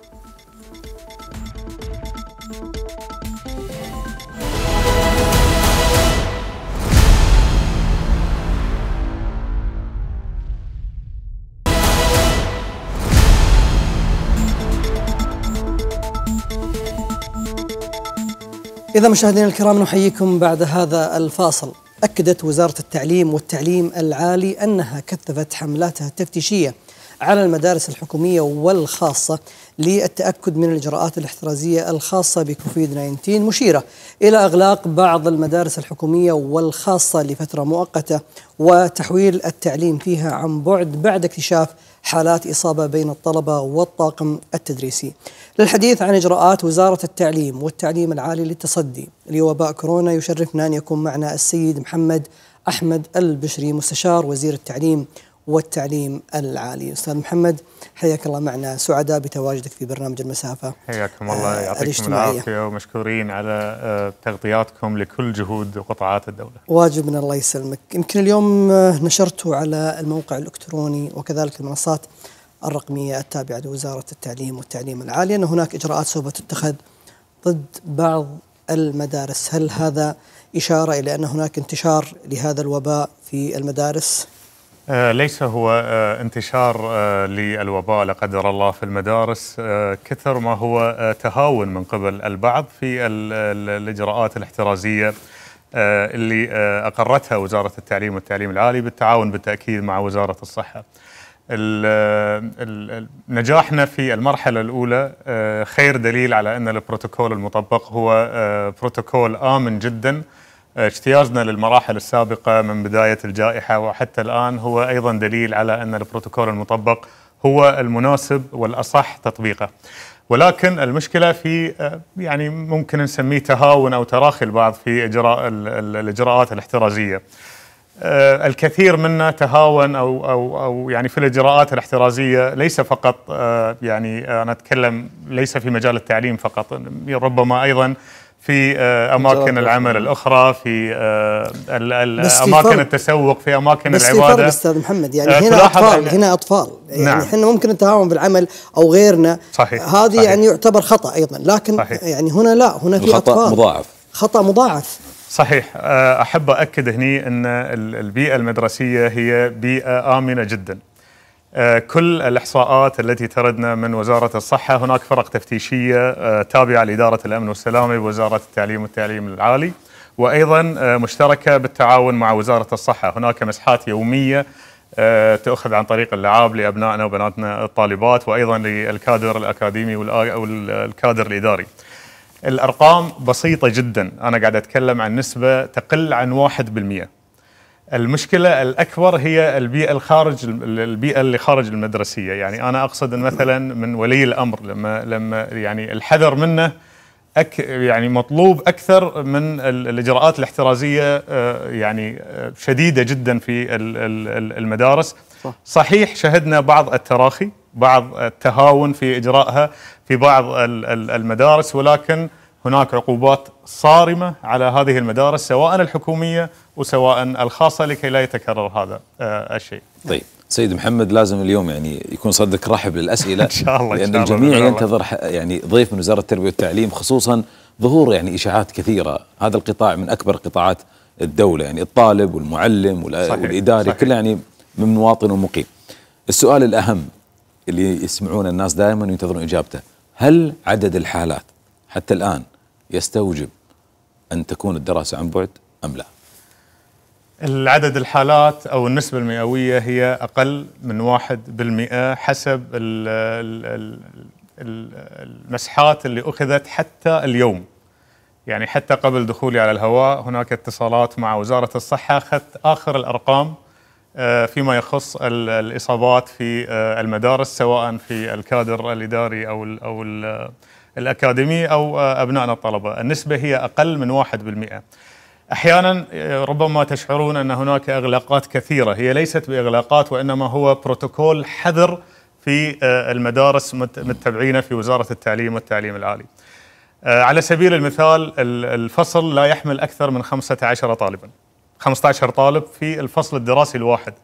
إذا مشاهدينا الكرام نحييكم بعد هذا الفاصل. أكدت وزارة التعليم والتعليم العالي أنها كثفت حملاتها التفتيشية على المدارس الحكومية والخاصة للتأكد من الإجراءات الاحترازية الخاصة بكوفيد-19، مشيرة إلى إغلاق بعض المدارس الحكومية والخاصة لفترة مؤقتة وتحويل التعليم فيها عن بعد بعد اكتشاف حالات إصابة بين الطلبة والطاقم التدريسي. للحديث عن إجراءات وزارة التعليم والتعليم العالي للتصدي لوباء كورونا يشرفنا أن يكون معنا السيد محمد أحمد البشري مستشار وزير التعليم والتعليم العالي. أستاذ محمد حياك الله معنا، سعداء بتواجدك في برنامج المسافة. حياكم الله، يعطيكم العافية ومشكورين على تغطياتكم لكل جهود وقطاعات الدولة. واجبنا الله يسلمك. يمكن اليوم نشرته على الموقع الإلكتروني وكذلك المنصات الرقمية التابعة لوزارة التعليم والتعليم العالي أن هناك إجراءات سوف تتخذ ضد بعض المدارس، هل هذا إشارة إلى أن هناك انتشار لهذا الوباء في المدارس؟ ليس هو انتشار للوباء لا قدر الله في المدارس، كثر ما هو تهاون من قبل البعض في الإجراءات الاحترازية اللي أقرتها وزارة التعليم والتعليم العالي بالتعاون بالتأكيد مع وزارة الصحة. نجاحنا في المرحلة الأولى خير دليل على أن البروتوكول المطبق هو بروتوكول آمن جداً. اجتيازنا للمراحل السابقة من بداية الجائحة وحتى الآن هو أيضا دليل على أن البروتوكول المطبق هو المناسب والأصح تطبيقه، ولكن المشكلة في يعني ممكن نسميه تهاون أو تراخي البعض في إجراء الإجراءات الاحترازية. الكثير منا تهاون أو يعني في الإجراءات الاحترازية، ليس فقط يعني أنا أتكلم ليس في مجال التعليم فقط، ربما أيضا في أماكن العمل الأخرى، في أماكن التسوق، في أماكن العبادة. بس في فرق أستاذ محمد، يعني هنا أطفال هنا أطفال، يعني إحنا ممكن نتهاون بالعمل أو غيرنا، هذه يعني يعتبر خطأ أيضا، لكن يعني هنا لا، هنا في أطفال خطأ مضاعف، خطأ مضاعف. صحيح. أحب أؤكد هنا أن البيئة المدرسية هي بيئة آمنة جدا. كل الإحصاءات التي تردنا من وزارة الصحة، هناك فرق تفتيشية تابعة لإدارة الأمن والسلامة بوزارة التعليم والتعليم العالي، وأيضا مشتركة بالتعاون مع وزارة الصحة. هناك مسحات يومية تأخذ عن طريق اللعاب لأبنائنا وبناتنا الطالبات، وأيضا للكادر الأكاديمي والكادر الإداري. الأرقام بسيطة جدا، أنا قاعد أتكلم عن نسبة تقل عن 1%. المشكلة الأكبر هي البيئة اللي خارج المدرسية. يعني أنا أقصد أن مثلا من ولي الأمر لما يعني الحذر منه يعني مطلوب أكثر من الإجراءات الاحترازية، يعني شديدة جدا في المدارس. صحيح شهدنا بعض التراخي، بعض التهاون في إجرائها في بعض المدارس، ولكن هناك عقوبات صارمة على هذه المدارس سواء الحكومية وسواء الخاصة لكي لا يتكرر هذا الشيء. طيب سيد محمد، لازم اليوم يعني يكون صدق رحب للأسئلة إن شاء الله، لأن الجميع ينتظر يعني ضيف من وزارة التربية والتعليم، خصوصا ظهور يعني إشاعات كثيرة. هذا القطاع من أكبر قطاعات الدولة، يعني الطالب والمعلم والإداري كله يعني من مواطن ومقيم. السؤال الأهم اللي يسمعون الناس دائما وينتظرون إجابته، هل عدد الحالات حتى الآن يستوجب أن تكون الدراسة عن بعد أم لا؟ العدد الحالات أو النسبة المئوية هي أقل من 1% حسب المسحات اللي أخذت حتى اليوم. يعني حتى قبل دخولي على الهواء هناك اتصالات مع وزارة الصحة، أخذت آخر الأرقام فيما يخص الإصابات في المدارس سواء في الكادر الإداري أو الأكاديمي أو أبنائنا الطلبة. النسبة هي أقل من 1%. أحيانا ربما تشعرون أن هناك إغلاقات كثيرة، هي ليست بإغلاقات وإنما هو بروتوكول حذر في المدارس متبعينه في وزارة التعليم والتعليم العالي. على سبيل المثال الفصل لا يحمل أكثر من 15 طالبا، 15 طالب في الفصل الدراسي الواحد.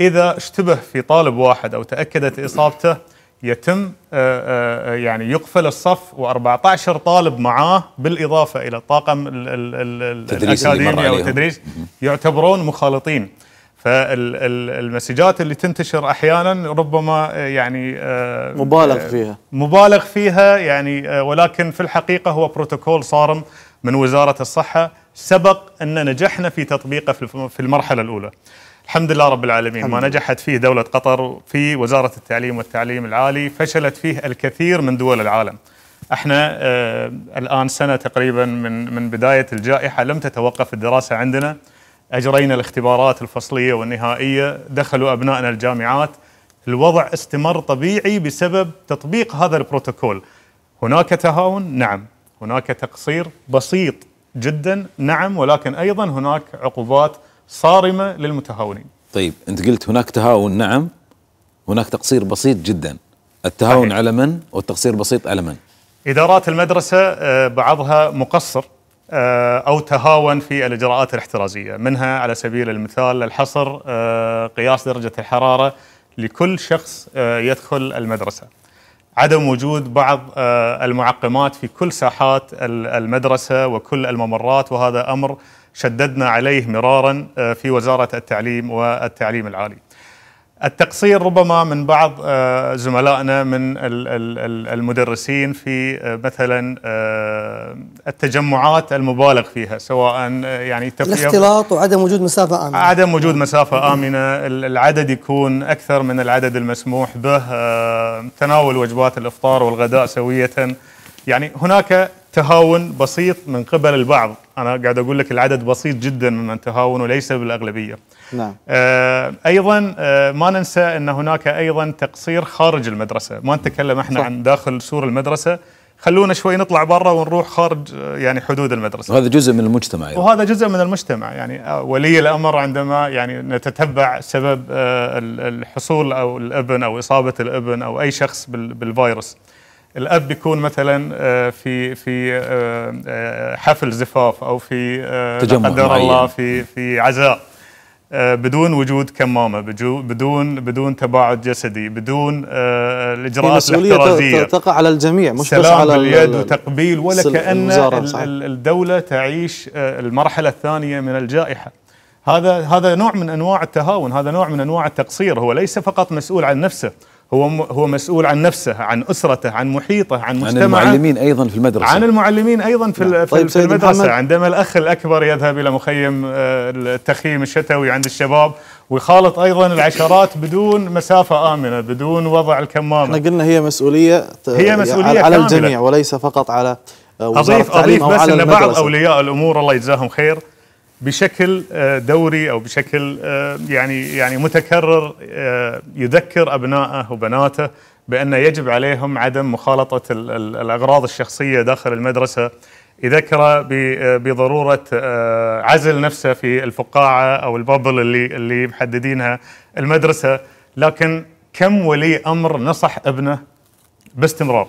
إذا اشتبه في طالب واحد أو تأكدت إصابته يتم يعني يقفل الصف و14 طالب معاه بالإضافة إلى الطاقم الأكاديمي أو التدريس يعتبرون مخالطين. فالمسجات اللي تنتشر أحيانا ربما يعني مبالغ فيها يعني، ولكن في الحقيقة هو بروتوكول صارم من وزارة الصحة سبق أن نجحنا في تطبيقه في المرحلة الأولى. الحمد لله رب العالمين. ما نجحت فيه دولة قطر في وزارة التعليم والتعليم العالي فشلت فيه الكثير من دول العالم. احنا الآن سنة تقريبا من بداية الجائحة لم تتوقف الدراسة عندنا، أجرينا الاختبارات الفصلية والنهائية، دخلوا أبنائنا الجامعات، الوضع استمر طبيعي بسبب تطبيق هذا البروتوكول. هناك تهاون؟ نعم. هناك تقصير بسيط جدا؟ نعم، ولكن أيضا هناك عقوبات صارمة للمتهاونين. طيب أنت قلت هناك تهاون، نعم، هناك تقصير بسيط جدا، التهاون على من والتقصير بسيط على من؟ إدارات المدرسة بعضها مقصر أو تهاون في الإجراءات الاحترازية، منها على سبيل المثال الحصر، قياس درجة الحرارة لكل شخص يدخل المدرسة، عدم وجود بعض المعقمات في كل ساحات المدرسة وكل الممرات، وهذا أمر شددنا عليه مرارا في وزارة التعليم والتعليم العالي. التقصير ربما من بعض زملائنا من المدرسين في مثلا التجمعات المبالغ فيها، سواء يعني الاختلاط وعدم وجود مسافة آمنة، عدم وجود مسافة آمنة، العدد يكون أكثر من العدد المسموح به، تناول وجبات الإفطار والغداء سوية، يعني هناك تهاون بسيط من قبل البعض. أنا قاعد أقول لك العدد بسيط جدا من تهاون وليس بالأغلبية. نعم. أيضا ما ننسى أن هناك أيضا تقصير خارج المدرسة، ما نتكلم إحنا عن داخل سور المدرسة، خلونا شوي نطلع برا ونروح خارج يعني حدود المدرسة. وهذا جزء من المجتمع أيضا. وهذا جزء من المجتمع، يعني ولي الأمر عندما يعني نتتبع سبب الحصول أو الابن أو إصابة الابن أو أي شخص بالفيروس، الأب يكون مثلا في حفل زفاف أو في لا قدر الله في عزاء، بدون وجود كمامة، بدون تباعد جسدي، بدون الإجراءات الاحترازية. تقع على الجميع، مش بس على اليد وتقبيل، ولا كأن الدولة تعيش المرحلة الثانية من الجائحة. هذا نوع من أنواع التهاون، هذا نوع من أنواع التقصير. هو ليس فقط مسؤول عن نفسه، هو مسؤول عن نفسه، عن أسرته، عن محيطه، عن مجتمعه، عن المعلمين أيضا في المدرسة، عن المعلمين أيضا في المدرسة. عندما الأخ الأكبر يذهب إلى مخيم التخييم الشتوي عند الشباب ويخالط أيضا العشرات بدون مسافة آمنة، بدون وضع الكمامة. احنا قلنا هي مسؤولية على الجميع وليس فقط على وزارة التعليم أو على المدرسة. أضيف بس أن بعض أولياء الأمور الله يجزاهم خير بشكل دوري أو بشكل يعني متكرر يذكر أبنائه وبناته بأن يجب عليهم عدم مخالطة الأغراض الشخصية داخل المدرسة، يذكره بضرورة عزل نفسه في الفقاعة أو البابل اللي محددينها المدرسة. لكن كم ولي أمر نصح ابنه باستمرار؟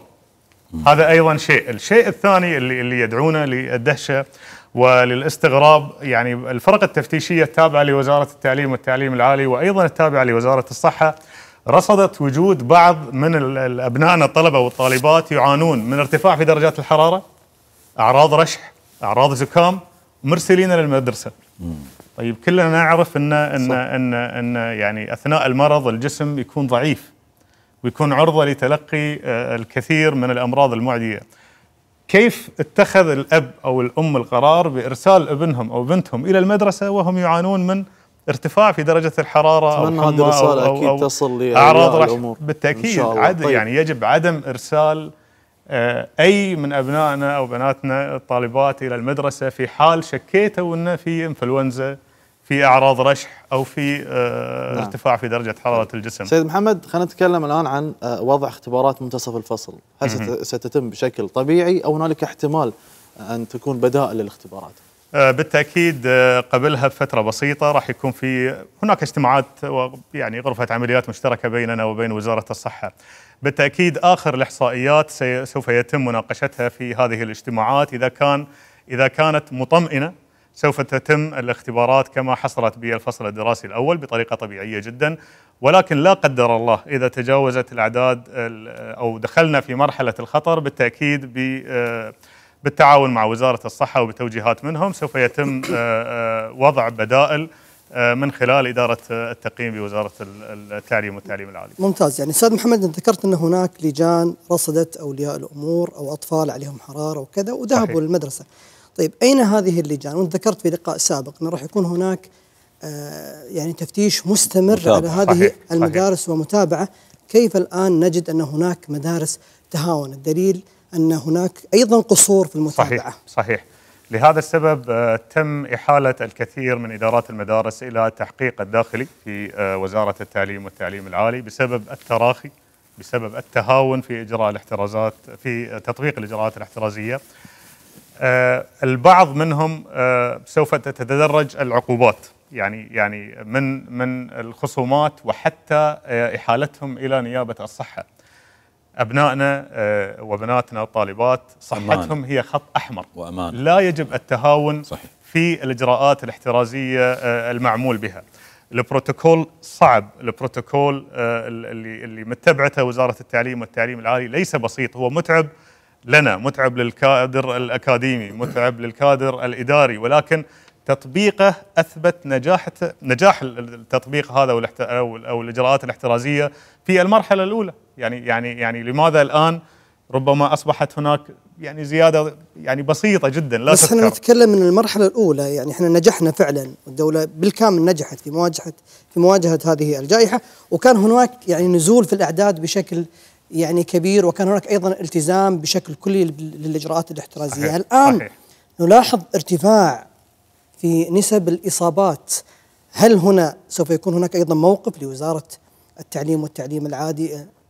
هذا أيضا شيء. الشيء الثاني اللي يدعونا للدهشة وللاستغراب، يعني الفرق التفتيشية التابعة لوزارة التعليم والتعليم العالي وأيضا التابعة لوزارة الصحة رصدت وجود بعض من أبنائنا الطلبة والطالبات يعانون من ارتفاع في درجات الحرارة، أعراض رشح، أعراض زكام، مرسلين للمدرسة. طيب كلنا نعرف إن يعني أثناء المرض الجسم يكون ضعيف ويكون عرضة لتلقي الكثير من الأمراض المعدية. كيف اتخذ الأب أو الأم القرار بإرسال ابنهم أو بنتهم إلى المدرسة وهم يعانون من ارتفاع في درجة الحرارة أو حمى أو أعراض رشح؟ بالتأكيد يعني يجب عدم إرسال أي من أبنائنا أو بناتنا الطالبات إلى المدرسة في حال شكيتوا أنه في إنفلونزا، في أعراض رشح، أو في ارتفاع في درجة حرارة الجسم. سيد محمد، خلينا نتكلم الآن عن وضع اختبارات منتصف الفصل، هل ستتم بشكل طبيعي أو هنالك احتمال أن تكون بدائل للاختبارات؟ بالتأكيد قبلها بفترة بسيطة راح يكون هناك اجتماعات يعني غرفة عمليات مشتركة بيننا وبين وزارة الصحة. بالتأكيد آخر الإحصائيات سوف يتم مناقشتها في هذه الاجتماعات. إذا كانت مطمئنة سوف تتم الاختبارات كما حصلت بالفصل الدراسي الأول بطريقة طبيعية جدا، ولكن لا قدر الله إذا تجاوزت الأعداد أو دخلنا في مرحلة الخطر بالتأكيد بالتعاون مع وزارة الصحة وبتوجيهات منهم سوف يتم وضع بدائل من خلال إدارة التقييم بوزارة التعليم والتعليم العالي. ممتاز. يعني أستاذ محمد، أنت ذكرت أن هناك لجان رصدت أولياء الأمور أو أطفال عليهم حرارة وكذا وذهبوا للمدرسة. طيب أين هذه اللجان؟ وأنت ذكرت في لقاء سابق أنه راح يكون هناك يعني تفتيش مستمر على هذه صحيح. المدارس صحيح. ومتابعة. كيف الآن نجد أن هناك مدارس تهاون؟ الدليل أن هناك أيضا قصور في المتابعة. صحيح صحيح. لهذا السبب تم إحالة الكثير من إدارات المدارس إلى التحقيق الداخلي في وزارة التعليم والتعليم العالي بسبب التراخي، بسبب التهاون في إجراء الاحترازات، في تطبيق الإجراءات الاحترازية. البعض منهم سوف تتدرج العقوبات، يعني من الخصومات وحتى إحالتهم إلى نيابة الصحة. أبنائنا وبناتنا الطالبات صحتهم هي خط أحمر وأمان، لا يجب التهاون صحيح. في الإجراءات الاحترازية المعمول بها. البروتوكول صعب، البروتوكول اللي متبعته وزارة التعليم والتعليم العالي ليس بسيط، هو متعب لنا، متعب للكادر الأكاديمي، متعب للكادر الإداري، ولكن تطبيقه أثبت نجاح التطبيق هذا أو الإجراءات الاحترازية في المرحلة الأولى. يعني لماذا الآن ربما أصبحت هناك زيادة بسيطة جدا لا بس تذكر. احنا نتكلم من المرحلة الأولى، احنا نجحنا فعلا، الدولة بالكامل نجحت في مواجهة هذه الجائحة، وكان هناك نزول في الأعداد بشكل كبير، وكان هناك أيضا التزام بشكل كلي للإجراءات الاحترازية. صحيح. الآن صحيح. نلاحظ ارتفاع في نسب الإصابات، هل هنا سوف يكون هناك أيضا موقف لوزارة التعليم والتعليم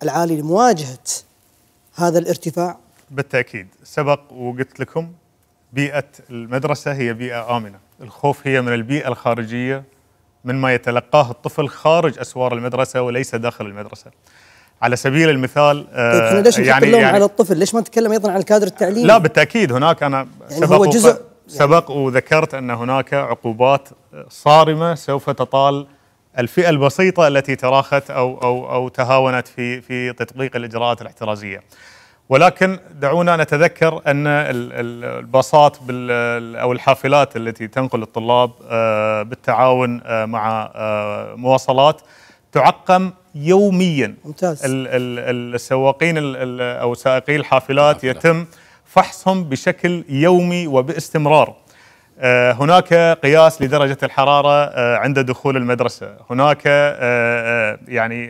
العالي لمواجهة هذا الارتفاع؟ بالتأكيد. سبق وقلت لكم بيئة المدرسة هي بيئة آمنة، الخوف هي من البيئة الخارجية، من ما يتلقاه الطفل خارج أسوار المدرسة وليس داخل المدرسة. على سبيل المثال طيب احنا ليش نتكلم على الطفل؟ ليش ما نتكلم أيضا عن الكادر التعليمي؟ لا بالتأكيد هناك، أنا هو جزء سبق وذكرت أن هناك عقوبات صارمة سوف تطال الفئة البسيطة التي تراخت أو تهاونت في تطبيق الإجراءات الاحترازية. ولكن دعونا نتذكر أن الباصات أو الحافلات التي تنقل الطلاب بالتعاون مع مواصلات تعقم يوميا. ممتاز. السواقين أو سائقي الحافلات يتم فحصهم بشكل يومي وباستمرار. هناك قياس لدرجة الحرارة عند دخول المدرسة، هناك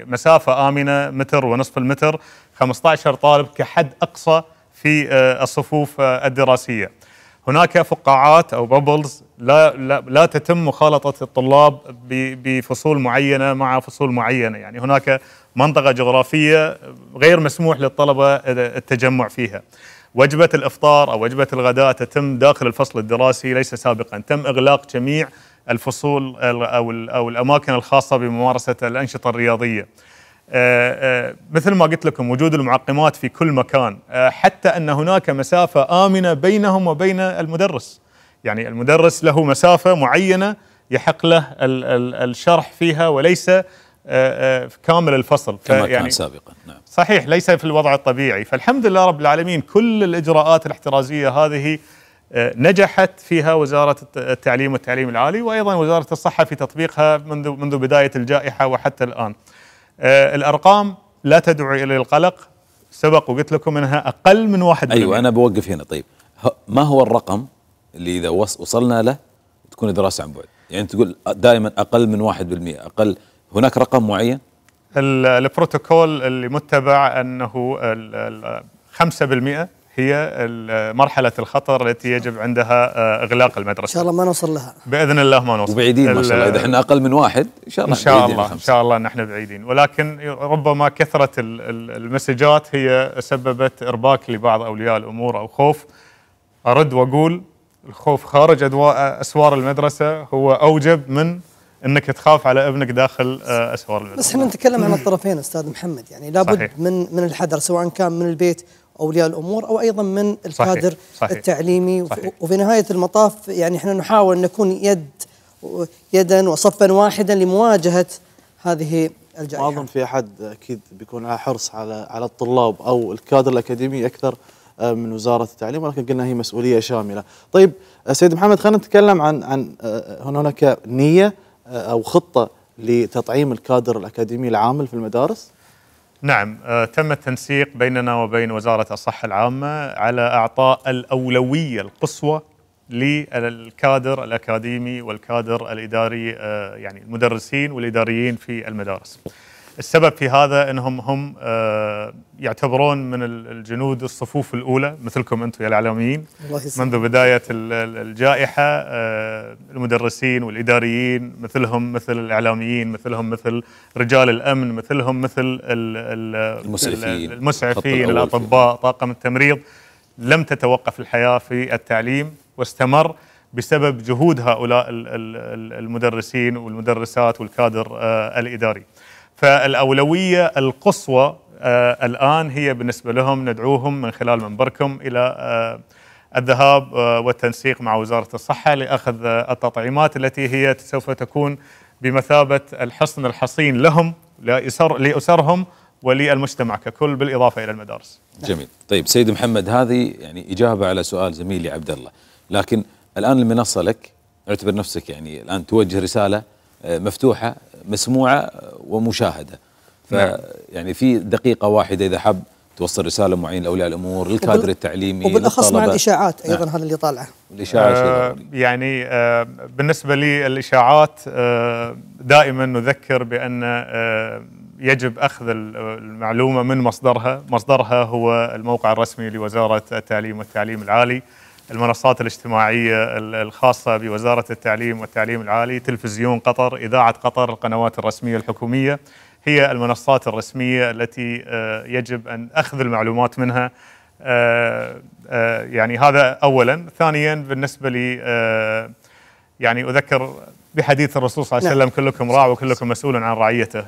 مسافة آمنة متر ونصف المتر، 15 طالب كحد أقصى في الصفوف الدراسية. هناك فقاعات أو بابلز لا تتم مخالطة الطلاب بفصول معينة مع فصول معينة، هناك منطقة جغرافية غير مسموح للطلبة التجمع فيها. وجبة الإفطار أو وجبة الغداء تتم داخل الفصل الدراسي ليس سابقا، تم إغلاق جميع الفصول أو الأماكن الخاصة بممارسة الأنشطة الرياضية. مثل ما قلت لكم وجود المعقمات في كل مكان، حتى أن هناك مسافة آمنة بينهم وبين المدرس، المدرس له مسافة معينة يحق له الشرح فيها وليس في كامل الفصل كما كان سابقا. نعم. صحيح، ليس في الوضع الطبيعي. فالحمد لله رب العالمين كل الإجراءات الاحترازية هذه نجحت فيها وزارة التعليم والتعليم العالي وأيضا وزارة الصحة في تطبيقها منذ بداية الجائحة وحتى الآن. الأرقام لا تدعو إلى القلق، سبق وقلت لكم أنها أقل من 1%. أيوة أنا بوقف هنا. طيب ما هو الرقم اللي إذا وصلنا له تكون الدراسة عن بعد؟ تقول دائما أقل من 1%، أقل، هناك رقم معين؟ البروتوكول اللي متبع أنه 5% هي مرحلة الخطر التي يجب عندها إغلاق المدرسة. إن شاء الله ما نوصل لها، بإذن الله ما نوصل، وبعيدين ما شاء الله. إذا احنا أقل من 1 إن شاء الله، إن شاء الله نحن بعيدين. ولكن ربما كثرة المسجات هي سببت إرباك لبعض أولياء الأمور أو خوف. أرد وأقول الخوف خارج أسوار المدرسة هو أوجب من انك تخاف على ابنك داخل اسوار المدرسة. بس احنا نتكلم عن الطرفين استاذ محمد، لابد من الحذر سواء كان من البيت اولياء الامور او ايضا من الكادر التعليمي. وفي نهايه المطاف احنا نحاول نكون يدا وصفا واحدا لمواجهه هذه الجائحه. اظن في احد اكيد بيكون على حرص على الطلاب او الكادر الاكاديمي اكثر من وزارة التعليم، ولكن قلنا هي مسؤوليه شامله. طيب سيد محمد خلينا نتكلم عن هناك نيه أو خطة لتطعيم الكادر الأكاديمي العامل في المدارس؟ نعم، تم التنسيق بيننا وبين وزارة الصحة العامة على إعطاء الأولوية القصوى للكادر الأكاديمي والكادر الإداري، يعني المدرسين والإداريين في المدارس. السبب في هذا أنهم هم يعتبرون من الجنود الصفوف الأولى، مثلكم أنتم يا الإعلاميين منذ بداية الجائحة. المدرسين والإداريين مثلهم مثل الإعلاميين، مثلهم مثل رجال الأمن، مثلهم مثل المسعفين، الأطباء، طاقم التمريض. لم تتوقف الحياة في التعليم، واستمر بسبب جهود هؤلاء المدرسين والمدرسات والكادر الإداري. فالأولوية القصوى الآن هي بالنسبة لهم، ندعوهم من خلال منبركم إلى الذهاب والتنسيق مع وزارة الصحة لأخذ التطعيمات التي هي سوف تكون بمثابة الحصن الحصين لهم، لأسرهم وللمجتمع ككل، بالإضافة إلى المدارس. جميل. طيب سيد محمد، هذه يعني إجابة على سؤال زميلي عبد الله، لكن الآن المنصة لك، اعتبر نفسك يعني الآن توجه رسالة مفتوحة مسموعة ومشاهدة، فيعني في دقيقة واحدة إذا حب توصل رسالة معينة لأولياء الأمور، للكادر التعليمي، وبالأخص مع الإشاعات أيضا. هذا اللي طالعة الإشاعة يعني بالنسبة لي الإشاعات دائما نذكر بأن يجب أخذ المعلومة من مصدرها. مصدرها هو الموقع الرسمي لوزارة التعليم والتعليم العالي، المنصات الاجتماعية الخاصة بوزارة التعليم والتعليم العالي، تلفزيون قطر، إذاعة قطر، القنوات الرسمية الحكومية، هي المنصات الرسمية التي يجب أن أخذ المعلومات منها. يعني هذا أولا. ثانيا بالنسبة لي يعني أذكر بحديث الرسول صلى الله عليه وسلم، كلكم راع وكلكم مسؤول عن رعيته.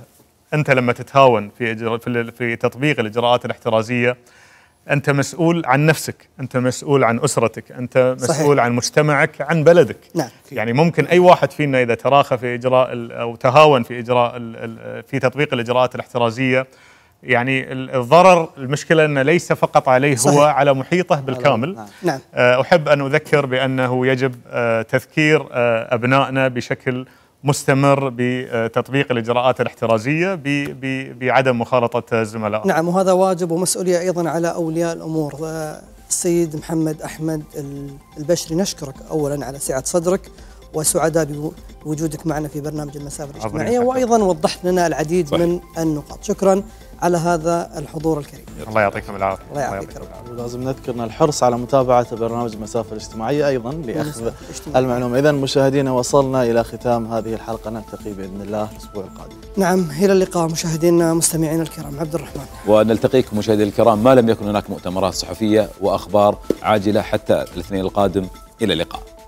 أنت لما تتهاون في تطبيق الإجراءات الاحترازية، أنت مسؤول عن نفسك، أنت مسؤول عن أسرتك، أنت مسؤول عن مجتمعك، عن بلدك. يعني ممكن أي واحد فينا إذا تراخى في إجراء أو تهاون في إجراء في تطبيق الإجراءات الاحترازية، يعني الضرر، المشكلة أنه ليس فقط عليه هو، على محيطه بالكامل. أحب أن أذكر بأنه يجب تذكير أبنائنا بشكل مستمر بتطبيق الإجراءات الاحترازية بعدم مخالطة زملائه. نعم، وهذا واجب ومسؤولية أيضا على أولياء الأمور. السيد محمد أحمد البشري، نشكرك أولا على سعة صدرك، وسعداء بوجودك معنا في برنامج المسافة الاجتماعية، وأيضا وضحت لنا العديد من النقاط. شكرا على هذا الحضور الكريم. الله يعطيكم العافية. الله يعطيك العافية. ولازم نذكر ان الحرص على متابعة برنامج المسافة الاجتماعية أيضا لأخذ المعلومة. إذا مشاهدينا، وصلنا إلى ختام هذه الحلقة، نلتقي بإذن الله الأسبوع القادم. نعم، إلى اللقاء مشاهدينا مستمعينا الكرام. عبد الرحمن، ونلتقيكم مشاهدينا الكرام ما لم يكن هناك مؤتمرات صحفية وأخبار عاجلة حتى الاثنين القادم. إلى اللقاء.